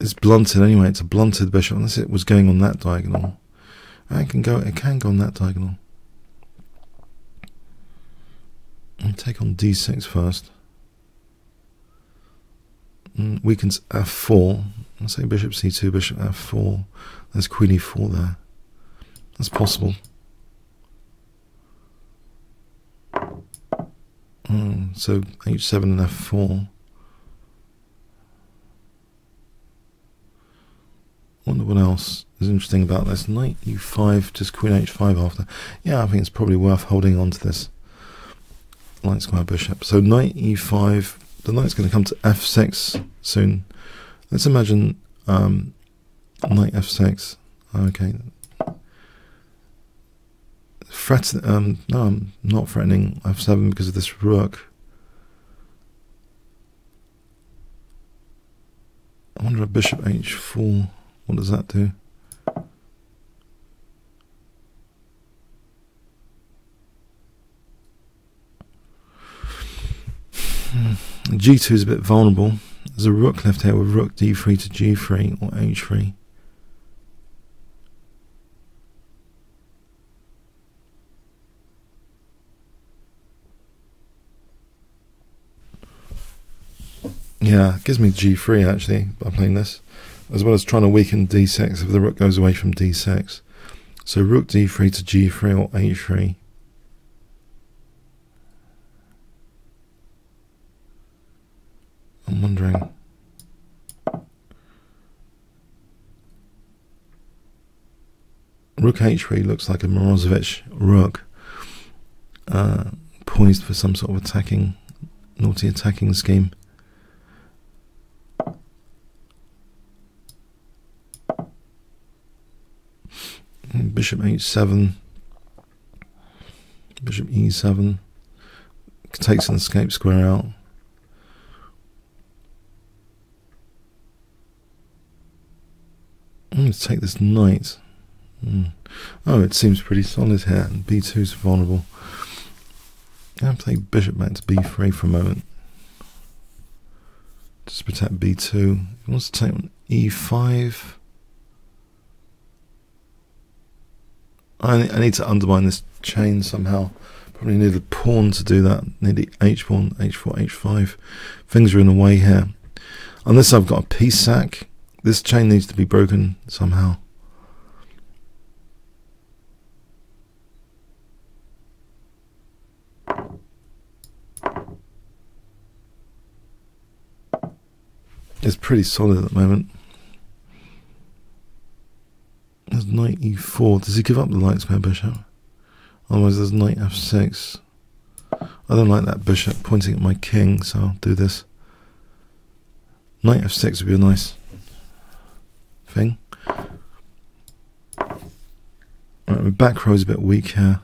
It's blunted anyway. It's a blunted bishop unless it was going on that diagonal. And it can go. It can go on that diagonal. I'll take on d6 first. Weakens f4. Let's say bishop c2, bishop f4. There's queen e4 there. That's possible. So h7 and f4. Wonder what else is interesting about this. Knight u5, just queen h5 after. Yeah, I think it's probably worth holding on to this light square bishop. So knight e5. The knight's going to come to f6 soon. Let's imagine knight f6. Okay. No, I'm not threatening f7 because of this rook. I wonder if bishop h4. What does that do? G2 is a bit vulnerable. There's a rook left here with rook d3 to g3 or h3. Yeah, it gives me g3 actually by playing this, as well as trying to weaken d6 if the rook goes away from d6. So rook d3 to g3 or h3. I'm wondering. Rook h3 looks like a Morozevich rook, poised for some sort of attacking, naughty attacking scheme. Bishop h7, bishop e7, takes an escape square out. I'm going to take this knight. Oh, it seems pretty solid here. And b2 is vulnerable. I'm going to play bishop back to b3 for a moment. Just protect b2. He wants to take on e5. I need to undermine this chain somehow. Probably need a pawn to do that. Need the h pawn, h4, h5. Things are in the way here. Unless I've got a piece sack. This chain needs to be broken somehow. It's pretty solid at the moment. There's knight e4. Does he give up the light square bishop? Otherwise there's knight f6. I don't like that bishop pointing at my king, so I'll do this. Knight f6 would be a nice thing. Right, my back row is a bit weak here.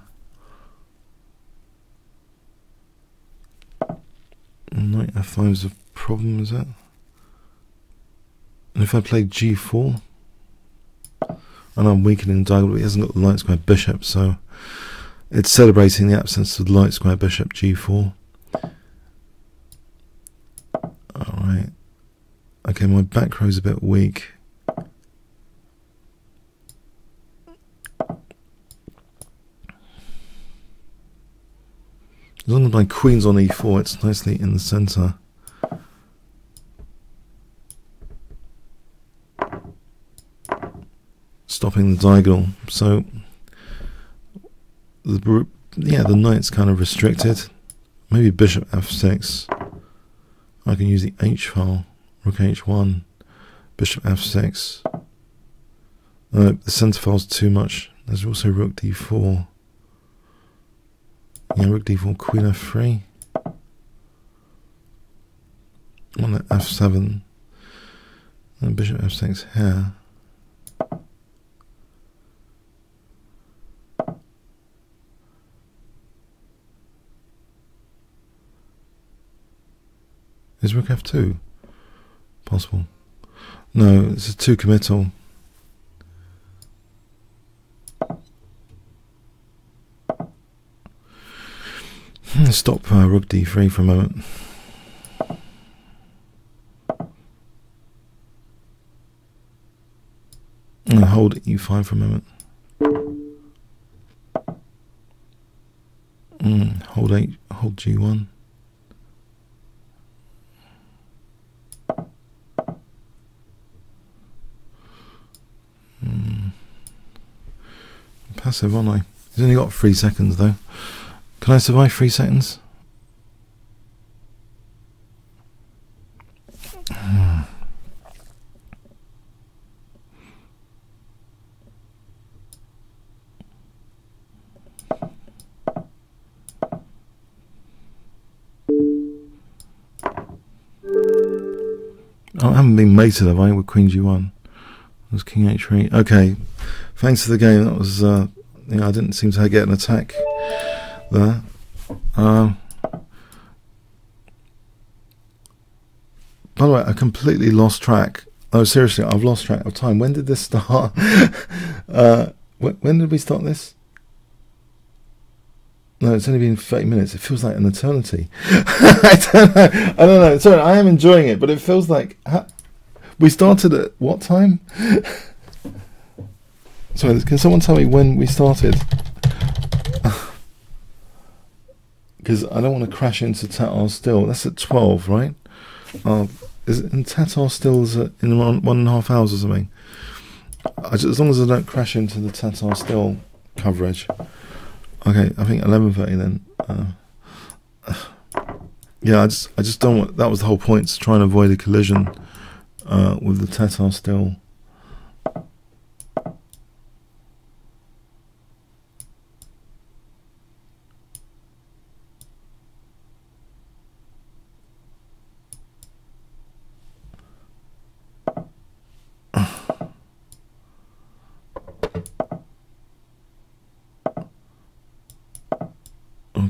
Knight f5 is a problem, is it? And if I play g4, and I'm weakening the diagonal, but he hasn't got the light square bishop, so it's celebrating the absence of the light square bishop, g4. Alright. Okay, my back row is a bit weak. As long as my queen's on e4, it's nicely in the centre. Stopping the diagonal. So, yeah, the knight's kind of restricted. Maybe bishop f6. I can use the h-file. Rook h1. Bishop f6. The centre file's too much. There's also rook d4. Yeah, rook d4, queen f3. On the f7. And bishop f6 here. Is rook f2 possible? No, it's a 2 committal. Stop rook d3 for a moment. And hold e5 for a moment. Hold h, hold g1. Passive, aren't I? He's only got 3 seconds though. Can I survive 3 seconds? I haven't been mated, have I, with Queen G1? It was King H3. Okay, thanks for the game. That was, you know, I didn't seem to get an attack there. By the way, I completely lost track. Oh, seriously, I've lost track of time. When did this start? When did we start this? No, it's only been 30 minutes. It feels like an eternity. I don't know. Sorry, I am enjoying it, but it feels like... we started at what time? Sorry, can someone tell me when we started? Because I don't want to crash into Tatar Steel. That's at 12, right? Is it in Tatar Steel's in 1.5 hours or something? As long as I don't crash into the Tatar Steel coverage. Okay, I think 11:30 then. Yeah, I just don't want. That was the whole point, to try and avoid a collision with the Tata Steel.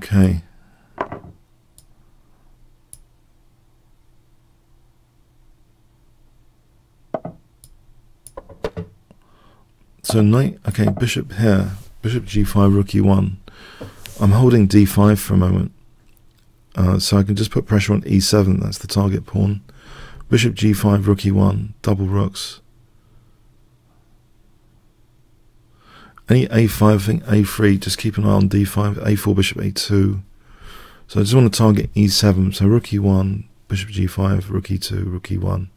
Okay. So knight, okay, bishop here, bishop g5, rook e1. I'm holding d5 for a moment, so I can just put pressure on e7. That's the target pawn. Bishop g5, rook e1, double rooks. Any a5 thing, a3, just keep an eye on d5, a4, bishop a2. So I just want to target e7, so rook e1, bishop g5, rook e2, rook e1.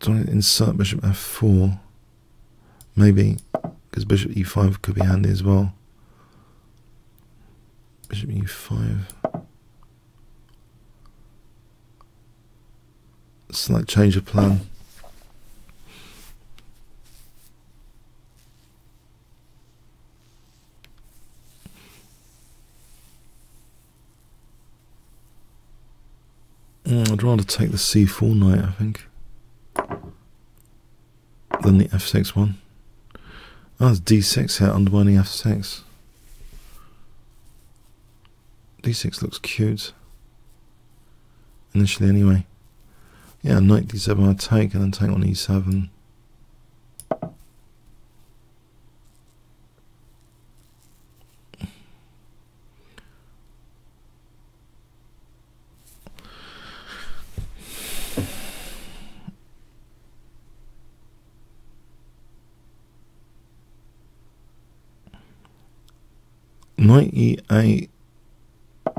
Do I insert bishop f4? Maybe, because bishop e5 could be handy as well. Bishop e5. Slight change of plan. I'd rather take the c4 knight, I think, than the f6 one. Oh, it's d6 here, undermining f6. d6 looks cute initially anyway. Yeah, knight d7 I take, and then take on e7. Knight e8. Well,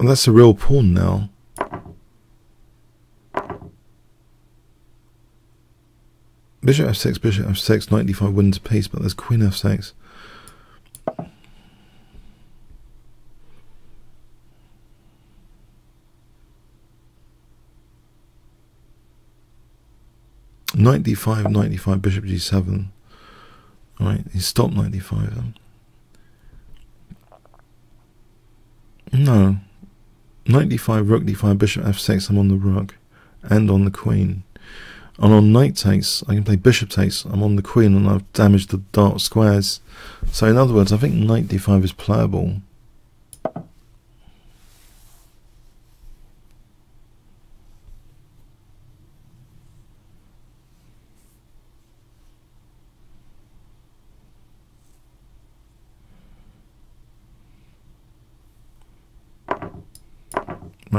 that's a real pawn now. Bishop f6, bishop f6, knight d5 wins a piece, but there's queen f6. Knight d5, bishop g7. Alright, he stopped knight d5 then. No. Knight d5, rook d5, bishop f6, I'm on the rook and on the queen. And on knight takes, I can play bishop takes, I'm on the queen and I've damaged the dark squares. So in other words, I think knight d5 is playable.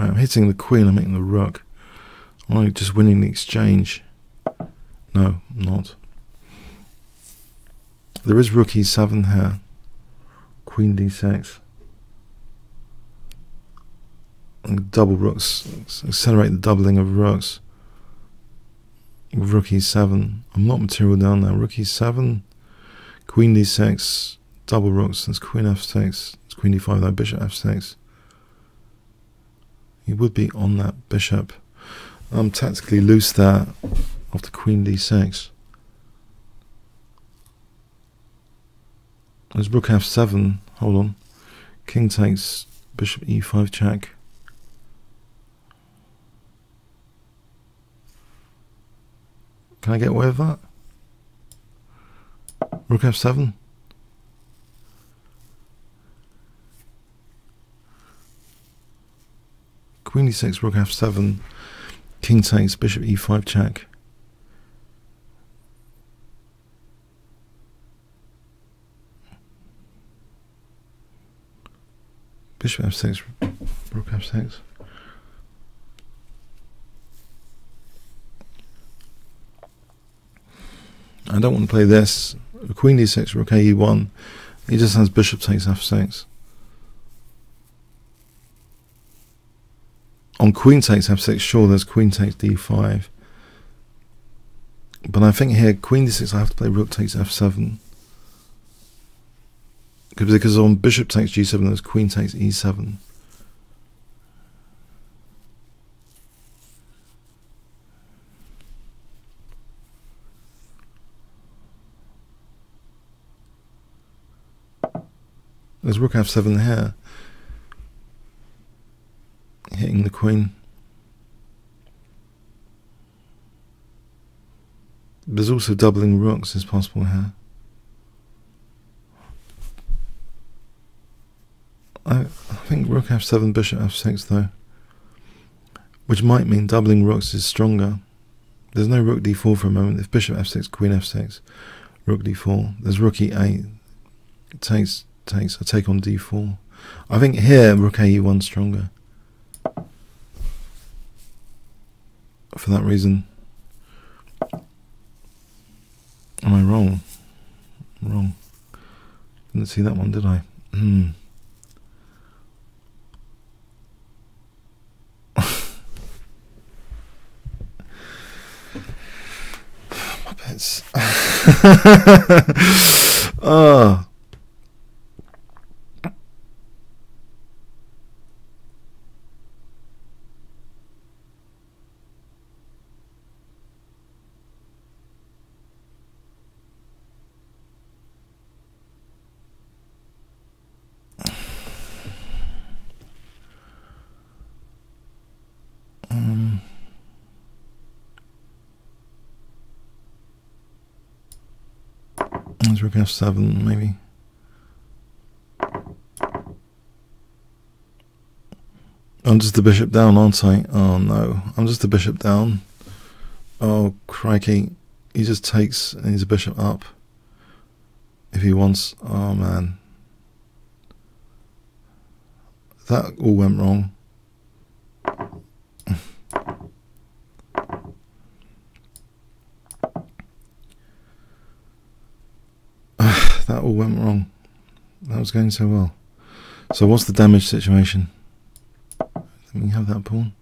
I'm hitting the queen, I'm hitting the rook. Am I just winning the exchange? No, I'm not. There is rook e7 here. Queen d6. And double rooks. Accelerate the doubling of rooks. Rook e7. I'm not material down now. Rook e7. Queen d6. Double rooks. There's queen f6. There's queen d5 though. Bishop f6. He would be on that bishop. I'm tactically loose there after queen d6. There's rook f7. Hold on. King takes bishop e5 check. Can I get away with that? Rook f7. Queen e6, rook f7, king takes, bishop e5 check. Bishop f6, rook f6. I don't want to play this. Queen d6, rook a1. He just has bishop takes f6. On queen takes f6, sure, there's queen takes d5. But I think here, queen d6, I have to play rook takes f7. Because on bishop takes g7, there's queen takes e7. There's rook f7 here. Hitting the queen. There's also doubling rooks is possible here. I think rook f7, bishop f6 though, which might mean doubling rooks is stronger. There's no rook d4 for a moment. If bishop f6, queen f6, rook d4. There's rook e8. It takes. I take on d4. I think here rook a1 stronger. For that reason, am I wrong? I'm wrong. Didn't see that one, did I? Muppets. Rook f7 maybe. I'm just the bishop down, aren't I? Oh no, I'm just the bishop down. Oh crikey, he just takes and he's a bishop up if he wants. Oh man, that all went wrong. That all went wrong. That was going so well. So what's the damage situation? Then we have that pawn.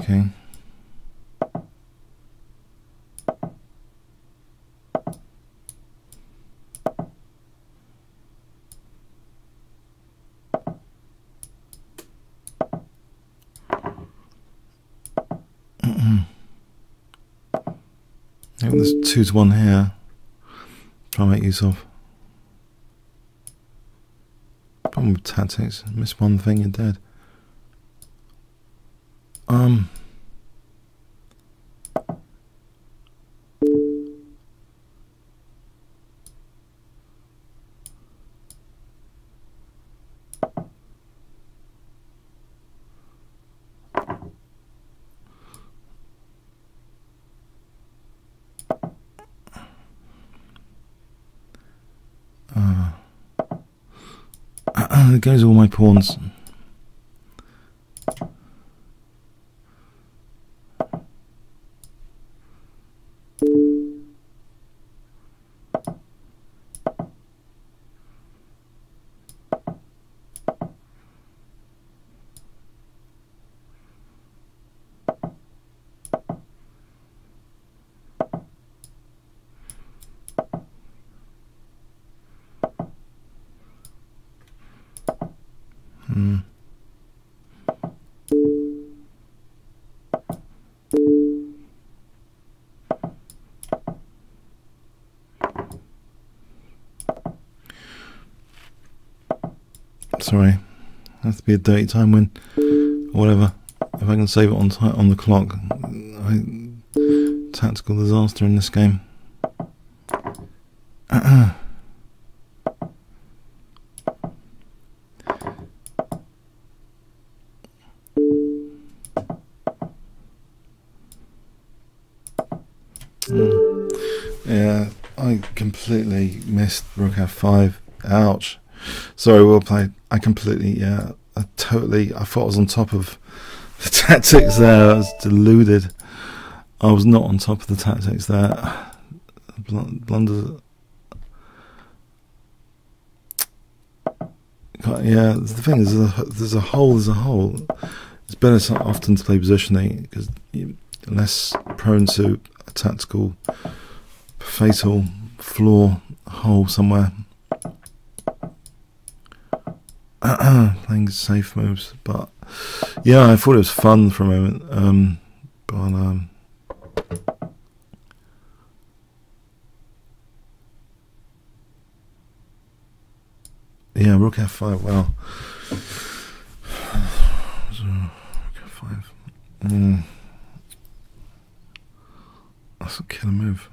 Okay. There's 2-1 here. Try and make use of. Problem with tactics. Miss one thing, you're dead. There goes all my pawns. Sorry, has to be a dirty time win, or whatever. If I can save it on the clock, tactical disaster in this game. Yeah, I completely missed Rook F5. Ouch. Sorry, well played. I completely, yeah, I thought I was on top of the tactics there. I was deluded. I was not on top of the tactics there. Blunders. Yeah, the thing is, there's a hole. It's better so often to play positioning because you're less prone to a tactical fatal flaw hole somewhere. Playing safe moves, but yeah, I thought it was fun for a moment. Yeah, Rook F5. Wow, Rook F5. That's a killer move.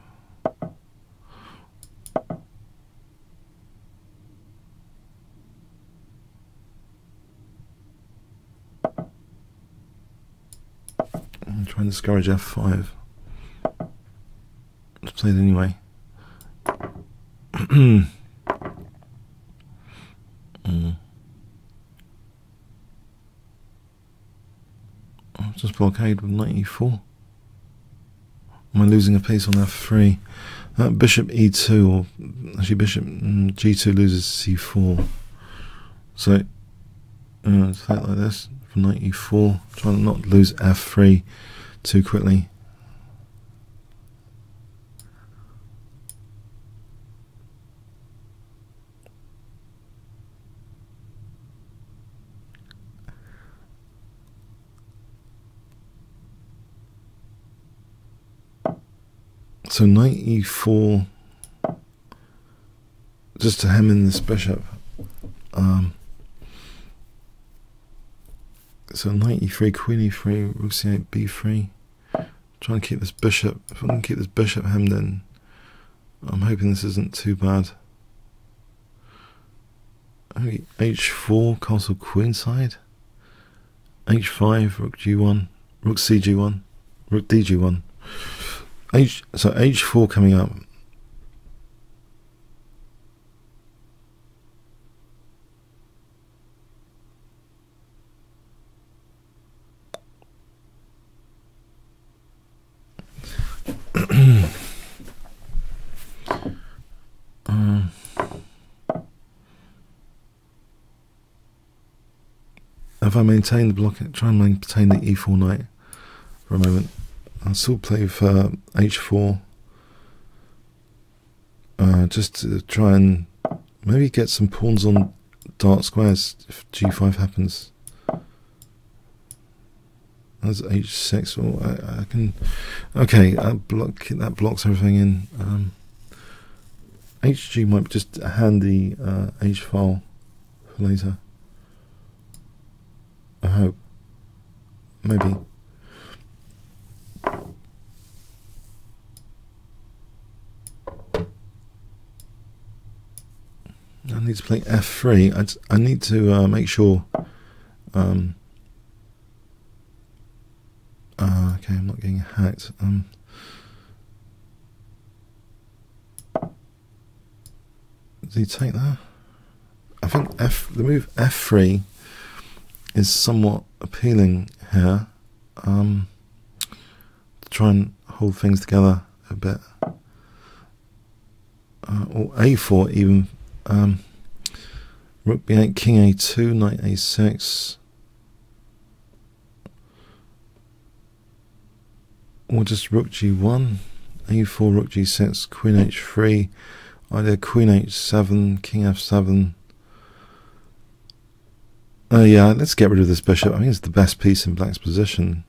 I'm trying to discourage F5. Let's play it anyway. I'll just blockade with knight E4. Am I losing a piece on F3? Bishop E2, or actually Bishop G2 loses C4. So let's play it like this. Knight E4, trying to not lose F3 too quickly. So Knight E4, just to hem in this bishop. So knight e3, queen e3, rook c8, b3. Trying to keep this bishop. If I can keep this bishop hemmed in, I'm hoping this isn't too bad. Okay, h4, castle queenside. h5, rook g1, rook c g1, rook d g1. So h4 coming up. If I maintain the block, try and maintain the e4 knight for a moment. I'll still play for h4, just to try and maybe get some pawns on dark squares if g5 happens. That's h6. Or I can. Okay, that blocks everything in. HG might be just a handy h file for later. I hope. Maybe. I need to play F3. I need to make sure. Okay, I'm not getting hacked. did he take that? I think the move f3 is somewhat appealing here. To try and hold things together a bit. Or a4 even. Rook b8, king a2, knight a6. Or just rook g1, a4, rook g6, queen h3, either queen h7, king f7. Yeah, let's get rid of this bishop. I think it's the best piece in black's position.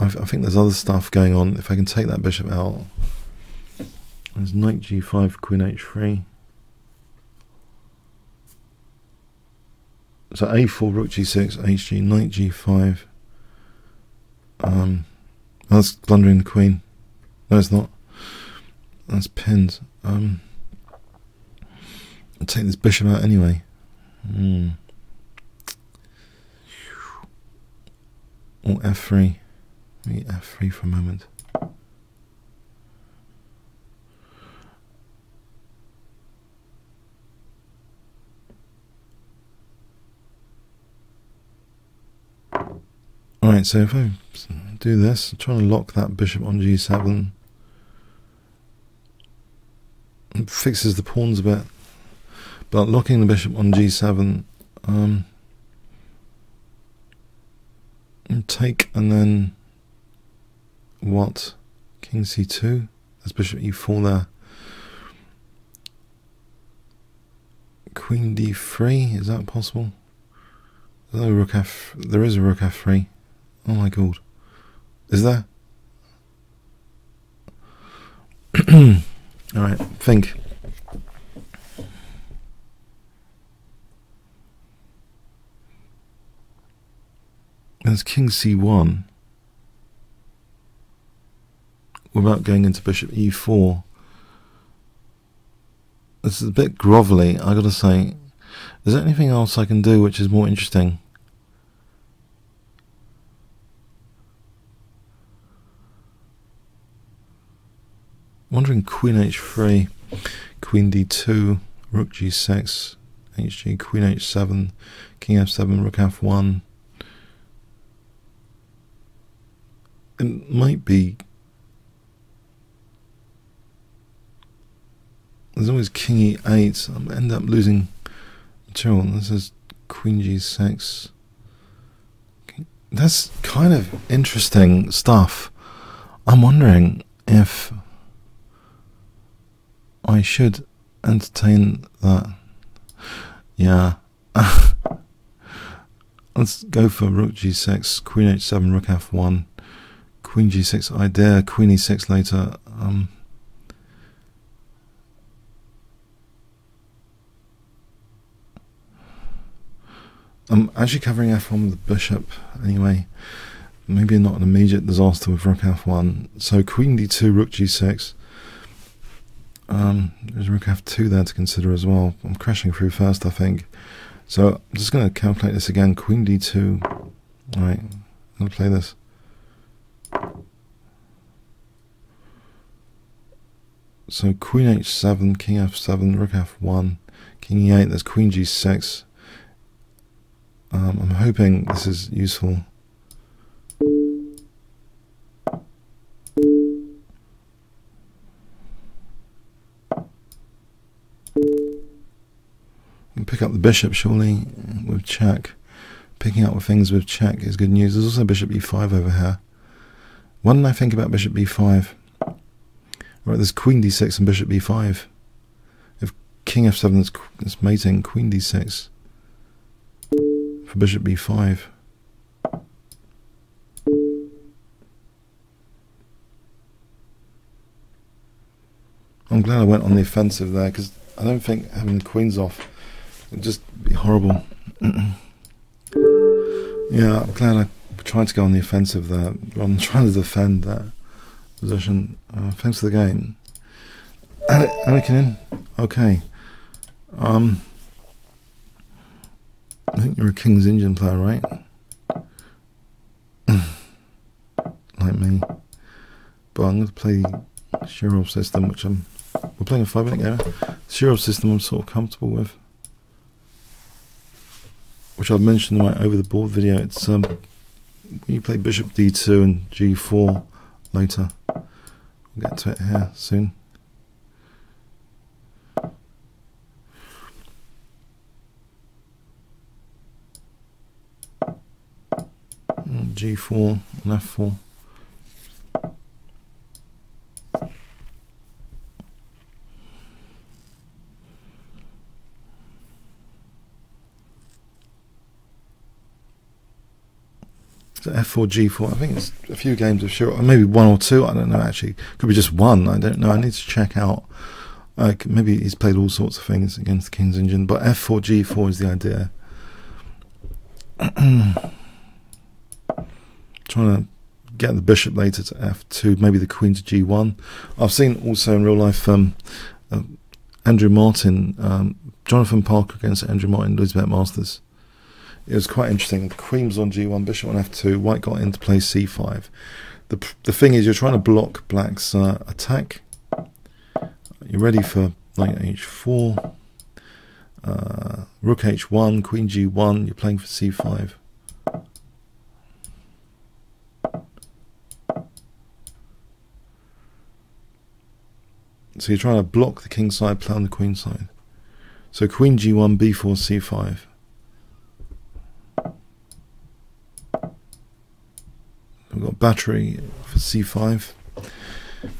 I think there's other stuff going on. If I can take that bishop out, there's knight g5, queen h3. So a4, rook g6, hg, knight g5. That's blundering the queen. No, it's not. That's pinned. I'll take this bishop out anyway. Or f3. Let me f3 for a moment. Alright, so if I do this, I'm trying to lock that bishop on g7. It fixes the pawns a bit. But locking the bishop on g7, and take, and then what? King c2? That's bishop e4 there. Queen d3, is that possible? There's no rook f. There is a rook f3. Oh my god. Is there? Alright, think. There's king c1. Without going into bishop e4. This is a bit grovelly, I gotta say. Is there anything else I can do which is more interesting? I'm wondering queen h3, queen d2, rook g6, hg, queen h7, king f7, rook f1. It might be. There's always king e8. I end up losing. This is queen g6. That's kind of interesting stuff. I'm wondering if I should entertain that. Yeah. Let's go for rook g6, queen h7, rook f1, queen g6 idea, queen e6 later. I'm actually covering f1 with the bishop anyway. Maybe not an immediate disaster with rook f1. So queen d2, rook g6. There's rook f2 there to consider as well. I'm crashing through first, I think. So I'm just going to calculate this again. Queen d2. Alright, I'm going to play this. So queen h7, king f7, rook f1, king e8. There's queen g6. I'm hoping this is useful. You pick up the bishop, surely, with check. Picking up things with check is good news. There's also bishop e5 over here. Why didn't I think about bishop b5? Right, there's queen d6 and bishop b5. If king f7 is mating, queen d6. For bishop b5. I'm glad I went on the offensive there, because I don't think having the queens off would just be horrible. Yeah, I'm glad I tried to go on the offensive there. I'm trying to defend that position. Thanks for the game. Alekinn, okay. I think you're a King's Indian player, right? Like me. But I'm going to play Shirov system, which I'm We're playing a 5-minute game. Shirov system I'm sort of comfortable with, which I've mentioned in my over the board video. It's you play bishop d2 and g4 later. We'll get to it here soon. G4 and f4. So f4, g4. I think it's a few games of Shirov, maybe one or two. I don't know actually. Could be just one. I don't know. I need to check out. Maybe he's played all sorts of things against the King's Indian, but f4, g4 is the idea. Trying to get the bishop later to f2, maybe the queen to g1. I've seen also in real life Andrew Martin, Jonathan Parker against Andrew Martin, Elizabeth Masters. It was quite interesting. The queen was on g1, bishop on f2, white got into play c5. The thing is, you're trying to block black's attack. You're ready for knight h4, rook h1, queen g1, you're playing for c5. So you're trying to block the king side, play on the queen side. So queen g1, b4, c5. We've got battery for c5.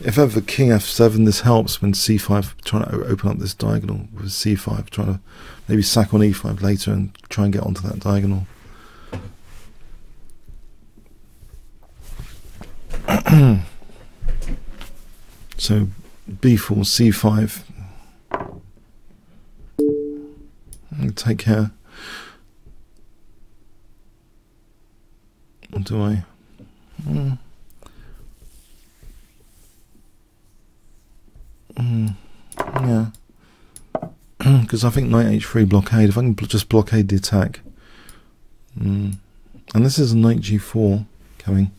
If ever king f7, this helps when c5, trying to open up this diagonal with c5, trying to maybe sack on e5 later and try and get onto that diagonal. So b4, c5. Take care. What do I? Yeah. Because I think knight h3 blockade. If I can just blockade the attack. And this is knight g4 coming.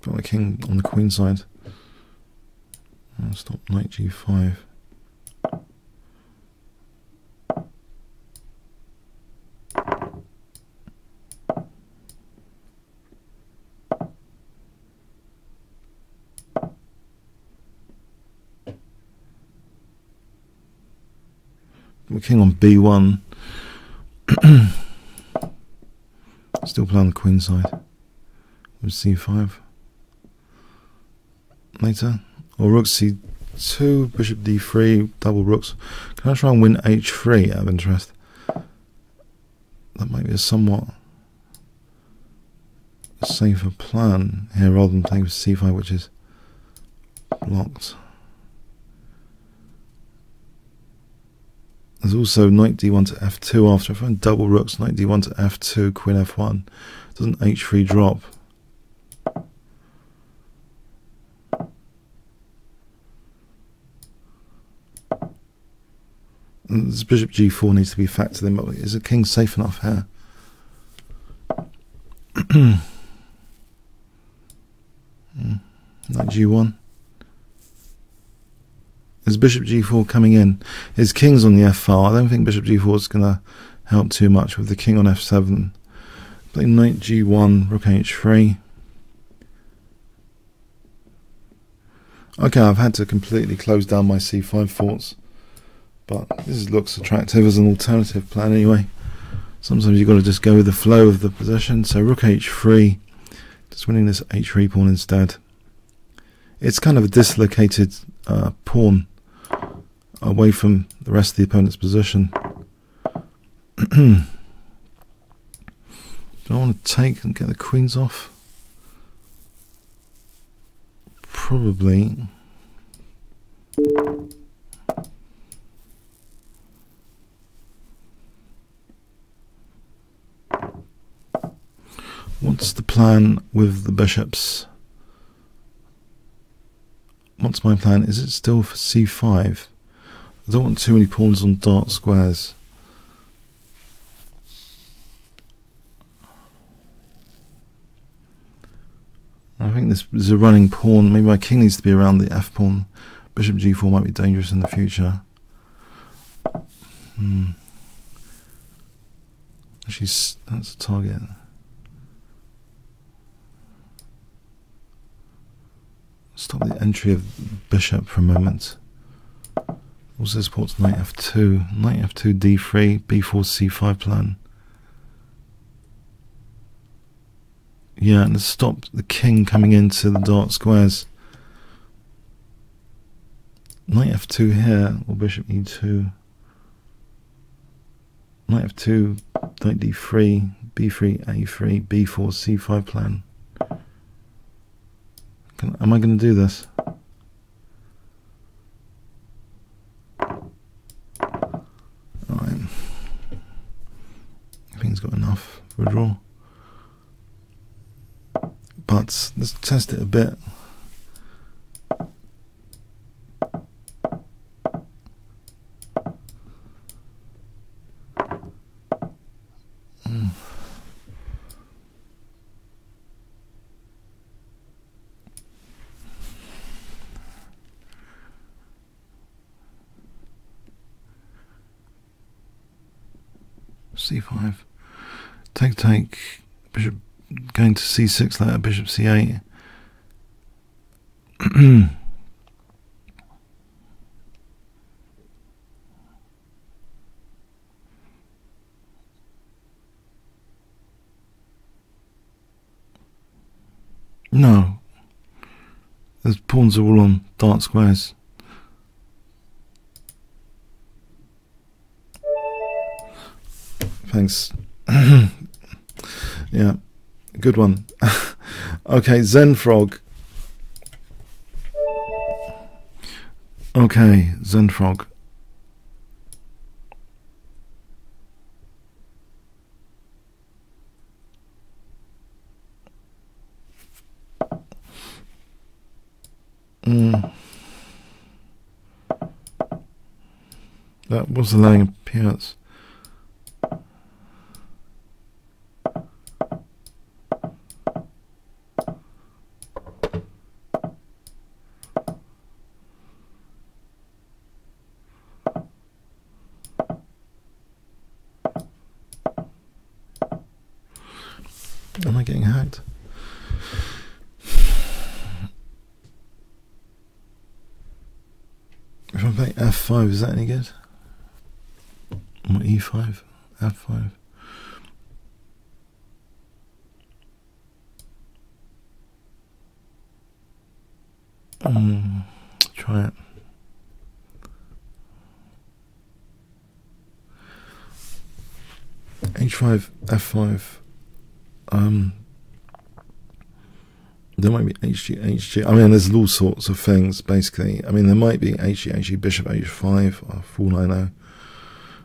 Put my king on the queen side. I'll stop knight g5. My king on b1. Still play on the queen side. With c5 later, or rook c2, bishop d3, double rooks. Can I try and win h3 out of interest? That might be a somewhat safer plan here rather than playing with c5, which is blocked. There's also knight d1 to f2 after. If I double rooks, knight d1 to f2, queen f1, doesn't h3 drop? This bishop g4 needs to be factored in, but is the king safe enough here? Knight g1. Is bishop g4 coming in? His king's on the f file. I don't think bishop g4 is going to help too much with the king on f7. Play knight g1, rook h3. Okay, I've had to completely close down my c5 thoughts. But this looks attractive as an alternative plan anyway. Sometimes you've got to just go with the flow of the possession. So rook h3, just winning this h3 pawn instead. It's kind of a dislocated pawn away from the rest of the opponent's position. Do I want to take and get the queens off? Probably. What's the plan with the bishops? What's my plan? Is it still for c5? I don't want too many pawns on dark squares. I think this is a running pawn. Maybe my king needs to be around the f pawn. Bishop g4 might be dangerous in the future. She's that's a target. Stop the entry of bishop for a moment. Also supports knight f2. Knight f2, d3, b4, c5 plan. Yeah, and stop the king coming into the dark squares. Knight f2 here, or bishop e2. Knight f2, knight d3, b3, a3, b4, c5 plan. Am I going to do this? Alright. I think he's got enough for a draw. But let's test it a bit. c5, take, bishop going to c6 later, bishop c8. No, those pawns are all on dark squares. Thanks. Yeah, good one. Okay, Zenfrog. Okay, Zenfrog. That was allowing appearance. F5, is that any good? Or E5, F5. Try it. H5, F5. There might be HG. I mean, there's all sorts of things, basically. I mean, there might be HG, bishop H5, or full 9-0.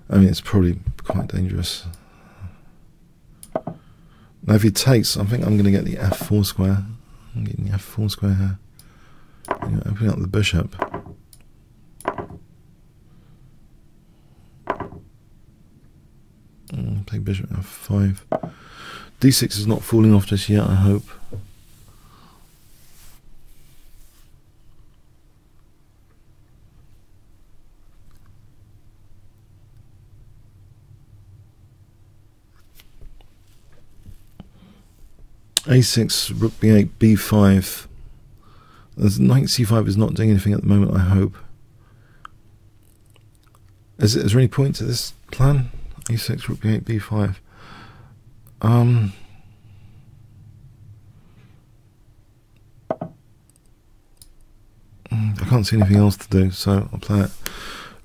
I mean, it's probably quite dangerous. Now, if he takes, I think I'm going to get the F4 square. I'm getting the F4 square here. Anyway, opening up the bishop. Play bishop F5. D6 is not falling off just yet, I hope. A6, rook b8, b5. Knight c5 is not doing anything at the moment, I hope. Is there any point to this plan? A6, rook b8, b5. I can't see anything else to do, so I'll play it.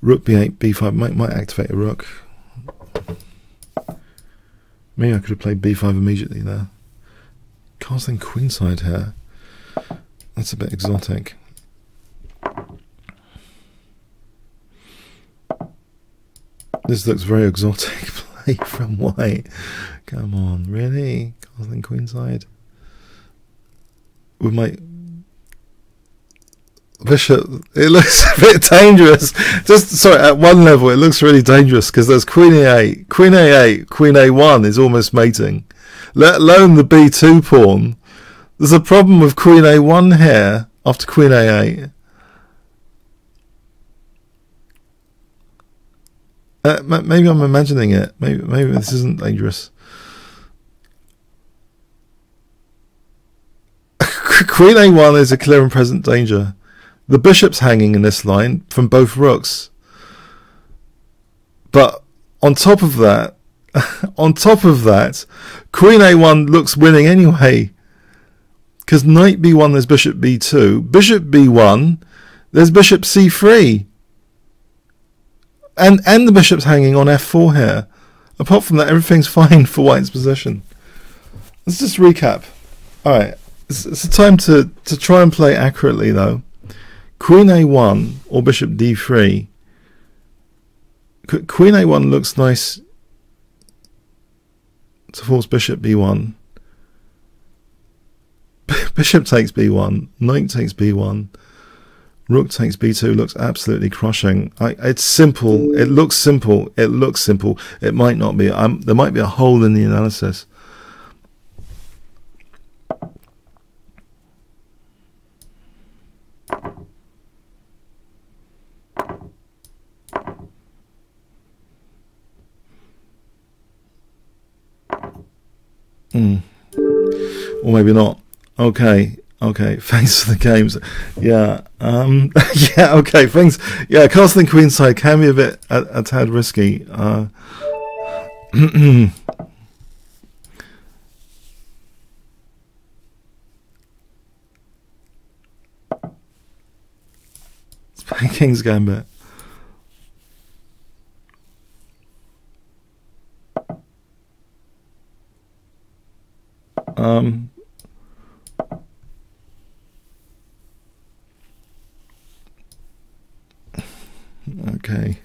Rook b8, b5 might activate a rook. Maybe I could have played b5 immediately there. Casting queenside here. That's a bit exotic. This looks very exotic play from white. Come on, really? Casting queenside? With my Bishop, it looks a bit dangerous. Just sorry, at one level it looks really dangerous because there's Queen A8, Queen A8, Queen A1 is almost mating. Let alone the B2 pawn. There's a problem with Queen A1 here after Queen A8. Maybe I'm imagining it. Maybe this isn't dangerous. Queen A1 is a clear and present danger. The bishop's hanging in this line from both rooks. But on top of that, Queen A1 looks winning anyway. Because knight B1, there's bishop B2. Bishop B1, there's bishop C3. And the bishop's hanging on F4 here. Apart from that, everything's fine for white's possession. Let's just recap. Alright, it's a time to try and play accurately though. Queen A1 or bishop D3. Queen A1 looks nice to force bishop B1. Bishop takes B1, knight takes B1, rook takes B2 looks absolutely crushing. It's simple. It looks simple. It looks simple. It might not be. There might be a hole in the analysis. Or maybe not. Okay, thanks for the games. Yeah, yeah, okay, thanks. Yeah, castling queenside can be a tad risky. Let's play King's Gambit. Okay.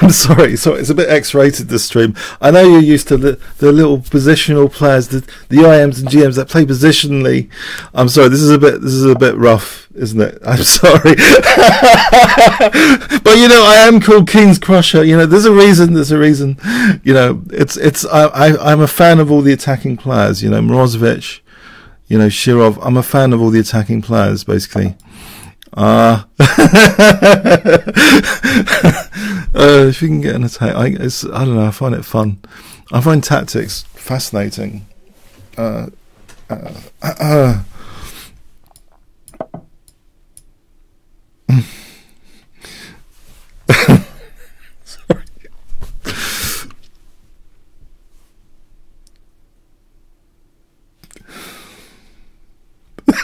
I'm sorry, it's a bit X-rated this stream. I know you're used to the little positional players, the IMs and GMs that play positionally. I'm sorry, this is a bit rough, isn't it? I'm sorry. But you know, I am called King's Crusher. You know, there's a reason. You know, it's I'm a fan of all the attacking players. You know, Morozevich, you know, Shirov. I'm a fan of all the attacking players, basically. If you can get an attack, I don't know. I find it fun. I find tactics fascinating. Sorry.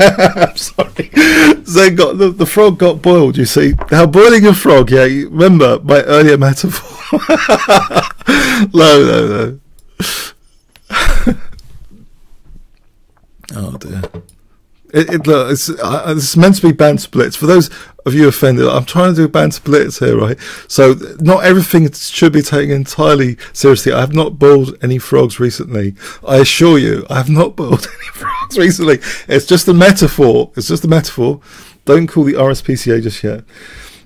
I'm sorry. They got the frog got boiled. You see how boiling a frog? Yeah, you remember my earlier metaphor. No. Oh dear. It's meant to be band splits. For those of you offended, I'm trying to do band splits here, right? So not everything should be taken entirely seriously. I have not boiled any frogs recently. I assure you, I have not boiled any frogs recently. It's just a metaphor. It's just a metaphor. Don't call the RSPCA just yet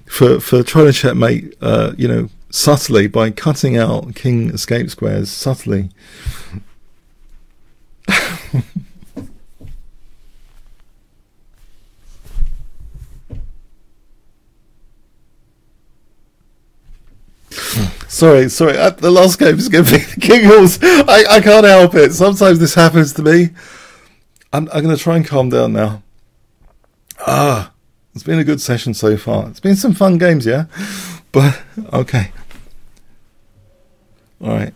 for trying to checkmate, you know, subtly by cutting out king escape squares subtly. Sorry, the last game is giving me the giggles. I can't help it. Sometimes this happens to me. I'm going to try and calm down now. It's been a good session so far. It's been some fun games, yeah? But, okay. Alright.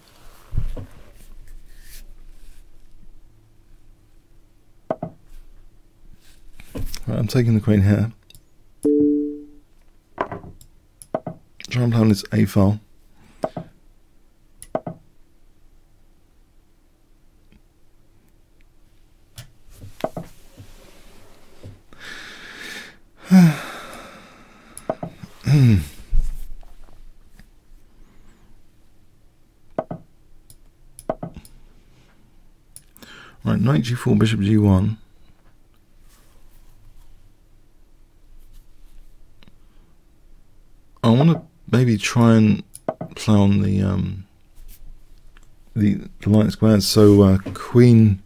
I'm taking the queen here. Try and play on this A file. knight g4, bishop g1. I want to maybe try and play on the light squares. So queen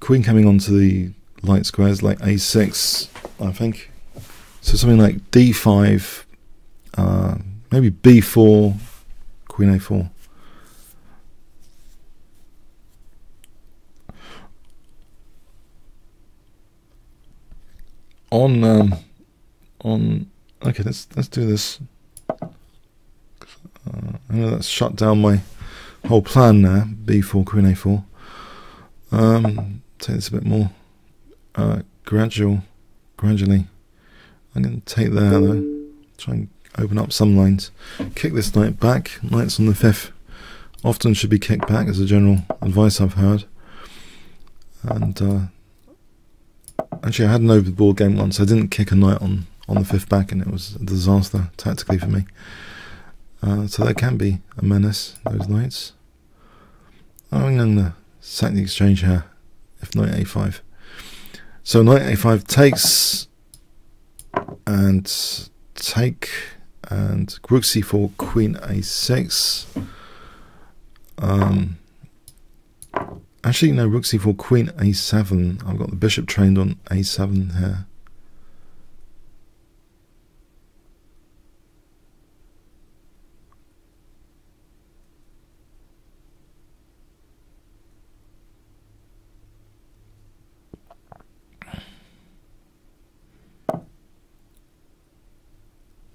coming onto the light squares like a6, I think. So something like d5, maybe b4, queen a4. Okay, let's do this. I know that's shut down my whole plan now. B4, queen a4. Take this a bit more gradually. I'm going to take there though. Try and open up some lines. Kick this knight back. Knights on the fifth often should be kicked back, as a general advice I've heard. And actually, I had an overboard game once. I didn't kick a knight on the fifth back, and it was a disaster tactically for me. So that can be a menace, those knights. I'm going to sack the exchange here if knight a5. So knight a5 takes, and take, and rook c4, queen a6. Actually, no, rook c4, queen a7. I've got the bishop trained on a7 here.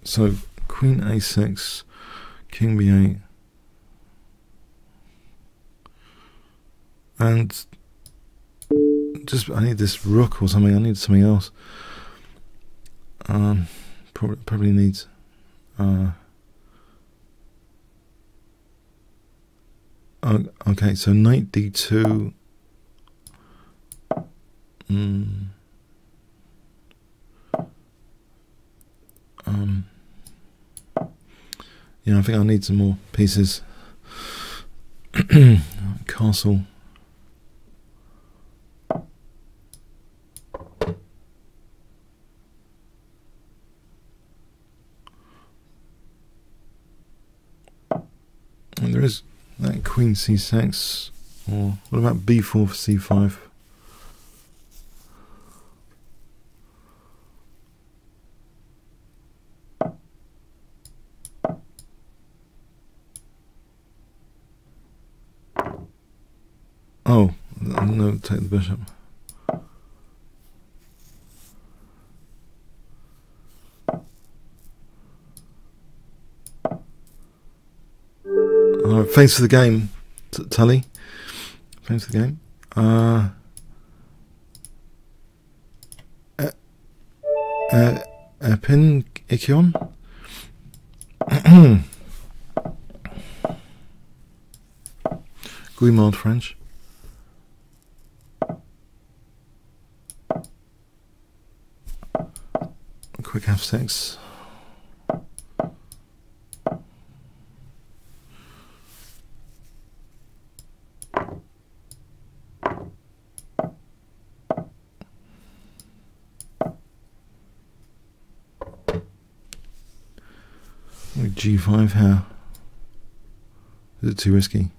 So queen a6, king b8, and just I need this rook or something. I need something else. Probably needs okay, so knight d2. Yeah, I think I'll need some more pieces. Castle. And there is that queen c6, or what about b4 for c5? Oh, I'm going to take the bishop. Thanks for the game, Tully. Thanks for the game. Epikinon? Guimard French. Quick f6. G5 here. Is it too risky?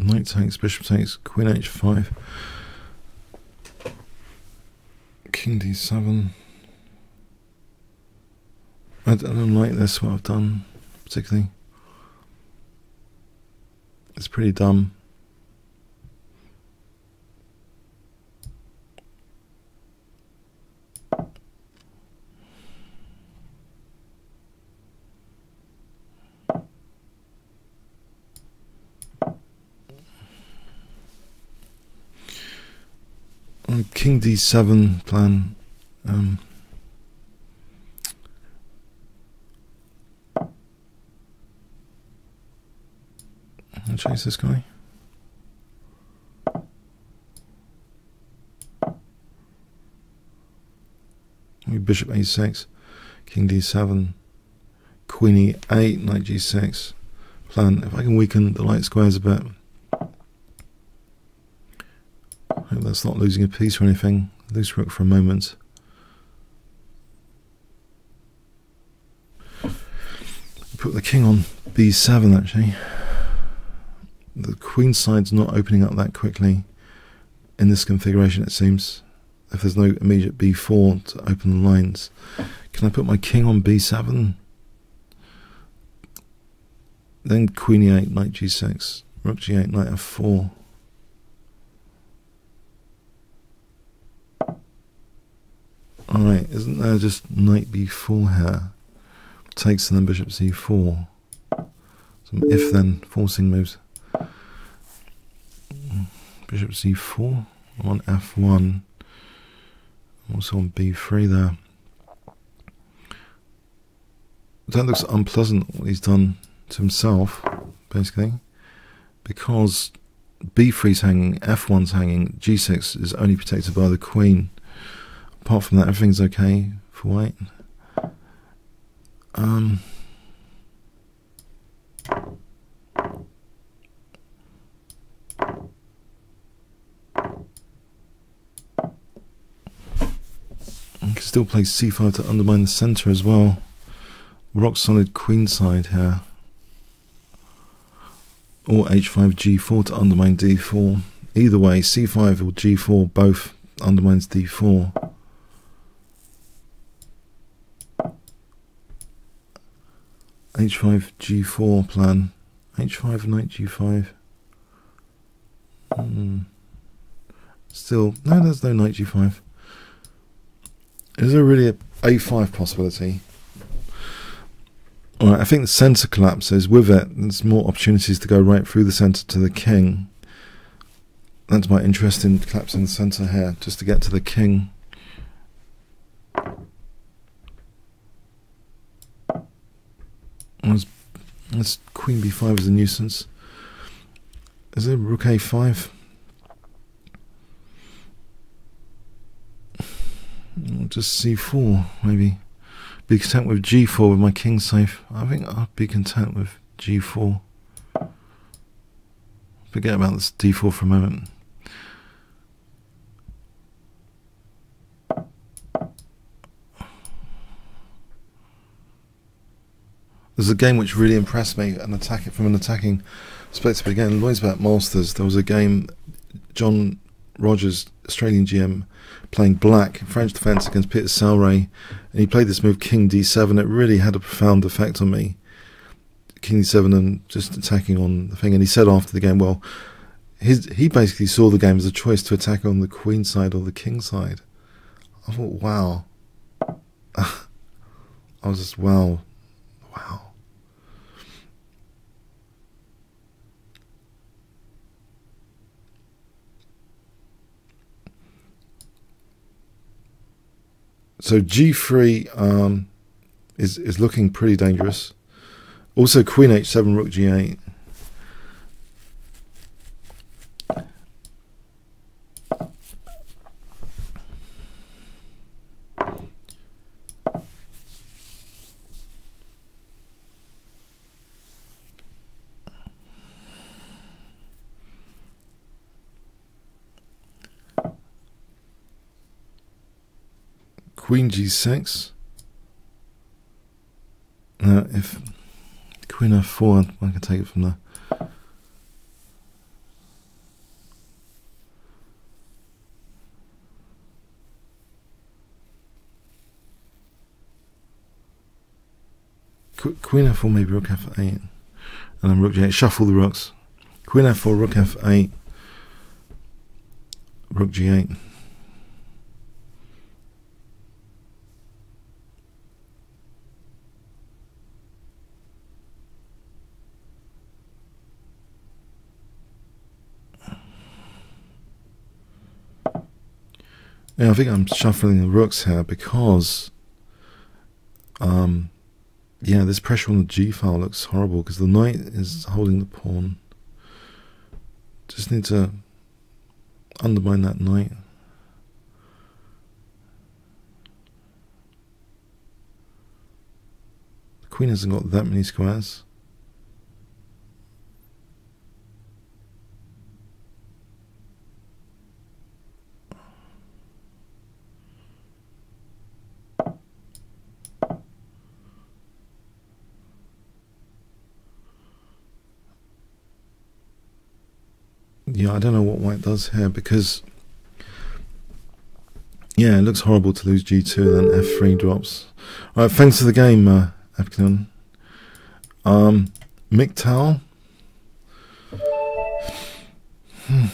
Knight takes, bishop takes, queen h5, king d7. I don't like this, what I've done particularly. It's pretty dumb. King d7 plan. I'll chase this guy. Bishop a6, King d7, Queen e8, Knight g6. Plan if I can weaken the light squares a bit. Hope that's not losing a piece or anything. Loose rook for a moment. Put the king on b7 actually. The queen side's not opening up that quickly in this configuration, it seems. If there's no immediate b4 to open the lines. Can I put my king on b7? Then queen e8, knight g6, rook g8, knight f4. Alright, isn't there just knight b4 here? Takes and then bishop c4. Some if-then forcing moves. Bishop c4, I'm on f1. I'm also on b3 there. That looks unpleasant, what he's done to himself, basically. Because b3's hanging, f1's hanging, g6 is only protected by the queen. Apart from that, everything's okay for white. I can still play c5 to undermine the centre as well. Rock solid queen side here. Or h5, g4 to undermine d4. Either way, c5 or g4 both undermines d4. h5, g4 plan. h5, knight, g5. Still, no, there's no knight, g5. Is there really a a5 possibility? Alright, I think the centre collapses. With it, there's more opportunities to go right through the centre to the king. That's my interest in collapsing the centre here, just to get to the king. This queen b5 is a nuisance. Is there rook a5? Just c4 maybe. Be content with g4 with my king safe. I think I'll be content with g4. Forget about this d4 for a moment. There's a game which really impressed me, and attack it from an attacking perspective. Again, Elizabeth Masters. There was a game, John Rogers, Australian GM, playing black French defence against Peter Salre, and he played this move King D7. It really had a profound effect on me. King D7 and just attacking on the thing. And he said after the game, well, he basically saw the game as a choice to attack on the queen side or the king side. I thought, wow. I was just wow. So g3 is looking pretty dangerous. Also queen h7, rook g8. Queen g6. Now, if queen f4, I can take it from there. Queen f4, maybe rook f8, and then rook g8. Shuffle the rooks. Queen f4, rook f8, rook g8. Yeah, I think I'm shuffling the rooks here because, yeah, this pressure on the G file looks horrible because the knight is holding the pawn. Just need to undermine that knight. Queen hasn't got that many squares. Yeah, I don't know what white does here because, yeah, it looks horrible to lose g2 and then f3 drops. Alright, thanks for the game, Epikinon. Mick Tal. I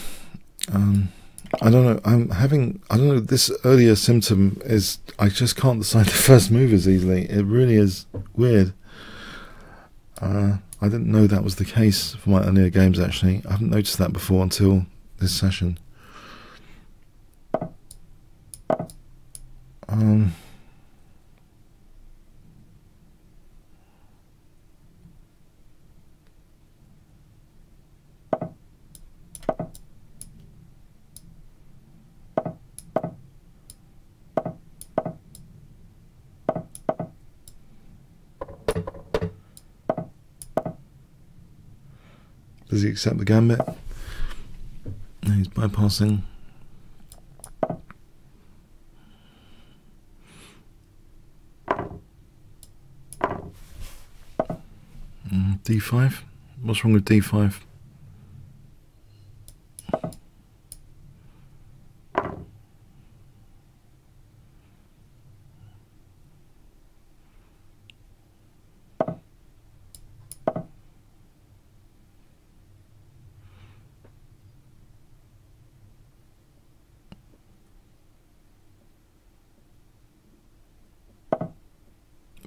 don't know. I don't know. This earlier symptom is I just can't decide the first move as easily. It really is weird. I didn't know that was the case for my earlier games, actually. I haven't noticed that before until this session. Does he accept the gambit? No, he's bypassing. D5? What's wrong with D5?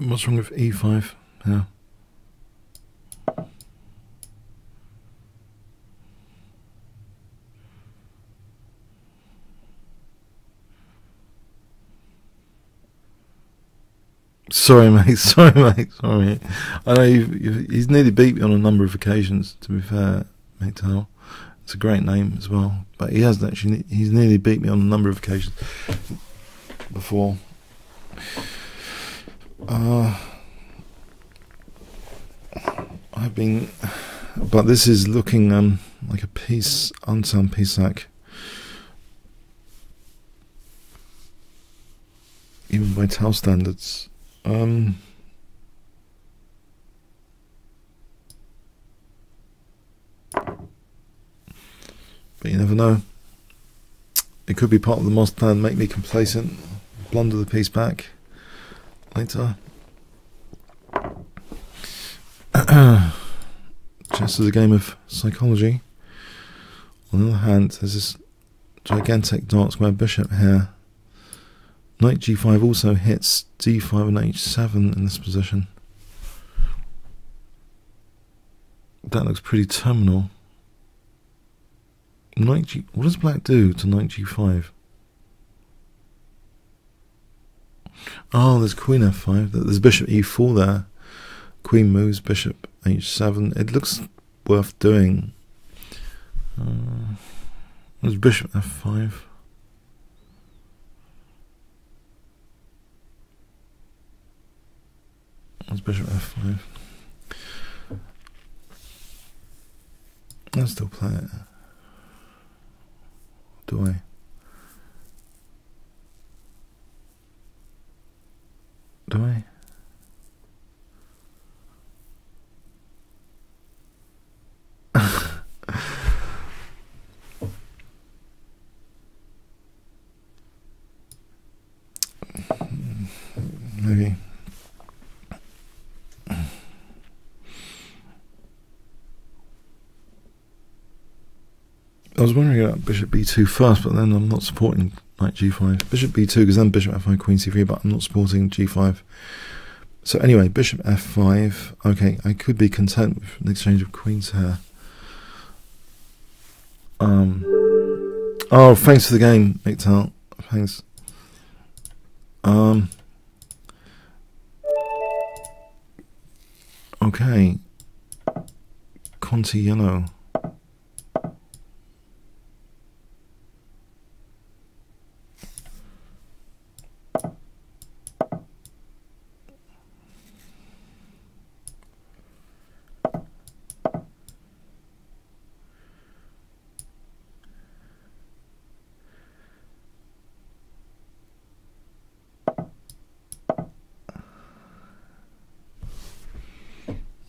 What's wrong with E5? Yeah. Sorry, mate. Sorry, mate. Sorry. I know he's nearly beat me on a number of occasions. To be fair, Mictel, it's a great name as well, but he hasn't actually. He's nearly beat me on a number of occasions before. I've been, but this is looking like a piece, unsound piece sack, even by Tal standards. But you never know. It could be part of the master plan. Make me complacent, blunder the piece back. Later. Chess is a game of psychology. On the other hand, there's this gigantic dark square bishop here. Knight g5 also hits d5 and knight h7 in this position. That looks pretty terminal. Knight g. What does black do to knight g5? Oh, there's queen f5. There's bishop e4 there. Queen moves, bishop h7. It looks worth doing. There's bishop f5. There's bishop f5. I still play it. Do I? Do I? Maybe. I was wondering about bishop b2 first, but then I'm not supporting knight g5. Bishop b2, because then bishop f5, queen c3, but I'm not supporting g5. So anyway, bishop f5. Okay, I could be content with an exchange of queens here. Oh, thanks for the game, Mictel. Thanks. Okay. Conti yellow.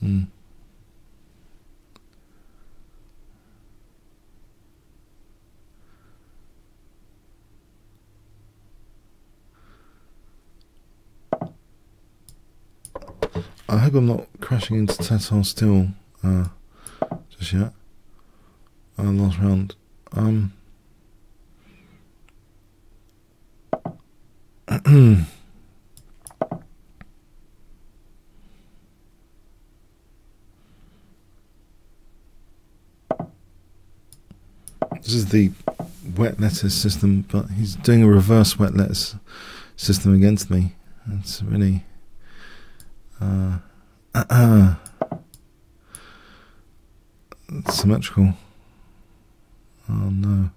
Mm. I hope I'm not crashing into Tata Steel just yet. Last round. This is the wet lettuce system, but he's doing a reverse wet lettuce system against me. That's really... symmetrical. Oh no.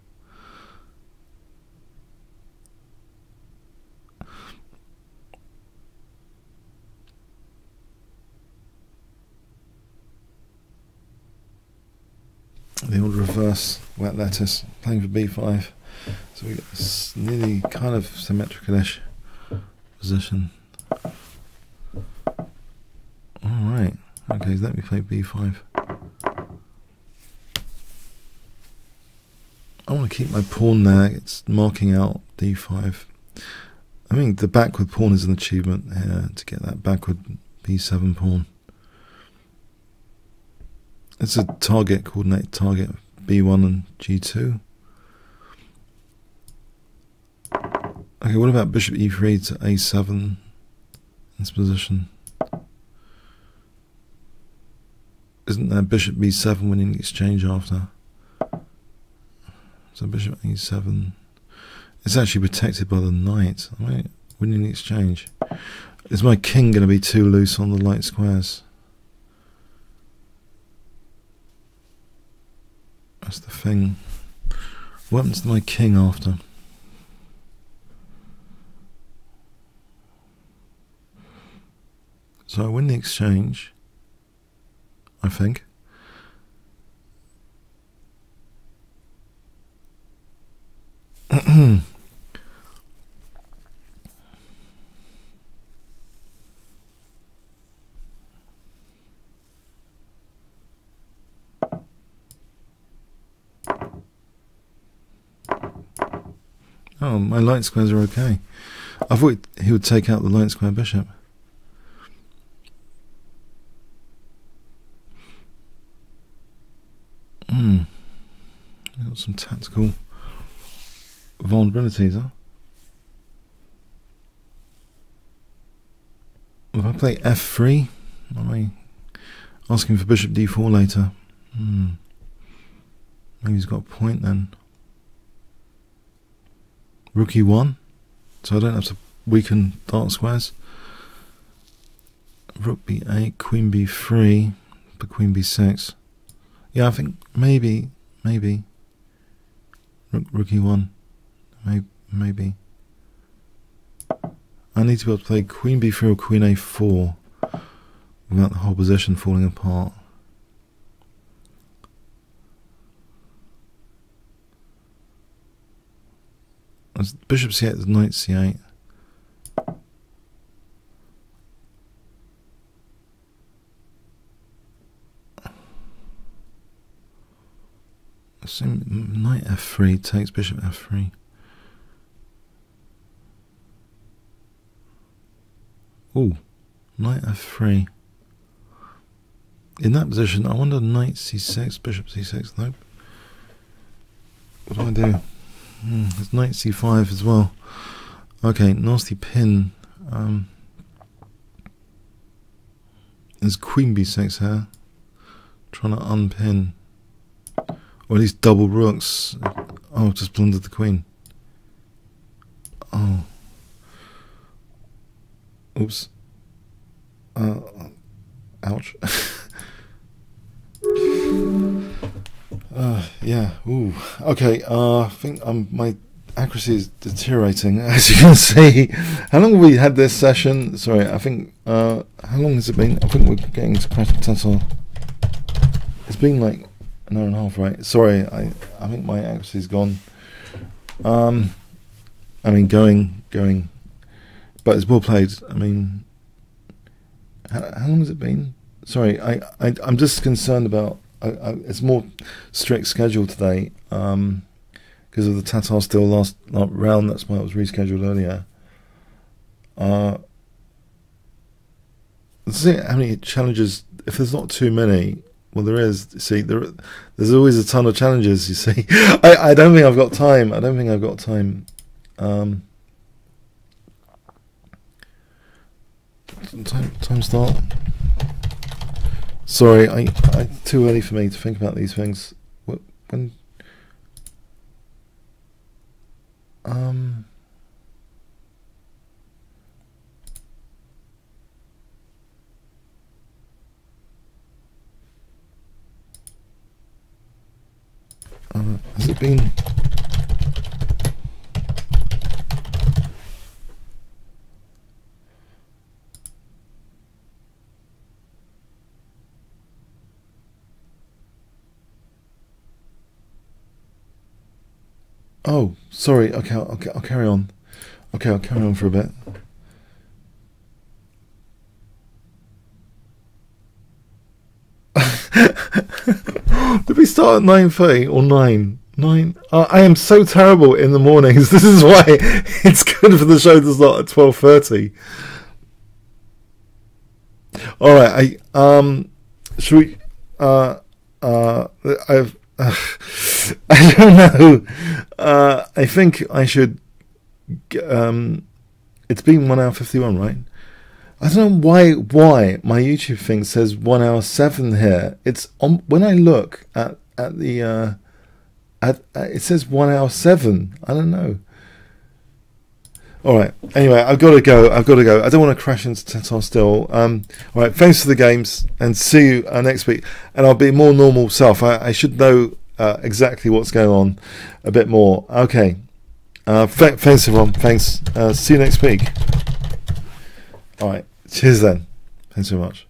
The old reverse wet lettuce playing for b5, so we got this nearly kind of symmetrical-ish position. Alright, okay, so let me play b5. I want to keep my pawn there, it's marking out d5. I mean, the backward pawn is an achievement here, to get that backward b7 pawn. It's a target, coordinate target, b1 and g2. Okay, what about bishop e3 to a7 in this position? Isn't there bishop b7 winning exchange after? So bishop a7. It's actually protected by the knight. Am I winning exchange? Is my king going to be too loose on the light squares? That's the thing. What happens to my king after? So I win the exchange, I think. Oh, my light squares are okay. I thought he would take out the light square bishop. Got some tactical vulnerabilities, huh? If I play f3, am I asking for bishop d4 later? Maybe he's got a point then. Rook e1, so I don't have to weaken dark squares. Rook b8, queen b3, but queen b6. Yeah, I think maybe. Rook e1, maybe. I need to be able to play queen b3 or queen a4 without the whole position falling apart. Bishop c8, knight c8. Assume knight f3 takes bishop f3. Ooh, knight f3. In that position, I wonder knight c6, bishop c6. Nope. What do I do? It's knight c5 as well. Okay, nasty pin. There's queen b6 here. Trying to unpin. Or at least double rooks. Oh, I've just blundered the queen. Oh. Oops. Ouch. Yeah, ooh, okay, I think my accuracy is deteriorating, as you can see. How long have we had this session? Sorry, I think, how long has it been? I think we're getting to Crash Tensor. It's been like an hour and a half, right? Sorry, I think my accuracy's gone. I mean, going. But it's well played. I mean, how long has it been? sorry, I'm just concerned about it's more strict schedule today because of the Tata Steel last round. That's why it was rescheduled earlier. See how many challenges. If there's not too many, well, there is. See, there's always a ton of challenges. You see, I don't think I've got time. I don't think I've got time. Time start. Sorry, I too early for me to think about these things. When? Has it been? Oh, sorry. Okay, I'll carry on. Okay, I'll carry on for a bit. Did we start at 9:30 or 9? 9? I am so terrible in the mornings. This is why it's good for the show to start at 12:30. All right. Should we? I don't know. I think I should. It's been 1 hour 51, right? I don't know why my YouTube thing says 1 hour 7 here. It's on when I look at the it says 1 hour 7. I don't know. All right. Anyway, I've got to go. I don't want to crash into Tata Steel. All right. Thanks for the games, and see you next week. And I'll be more normal self. I should know exactly what's going on a bit more. Okay. Thanks everyone. Thanks. See you next week. All right. Cheers then. Thanks so much.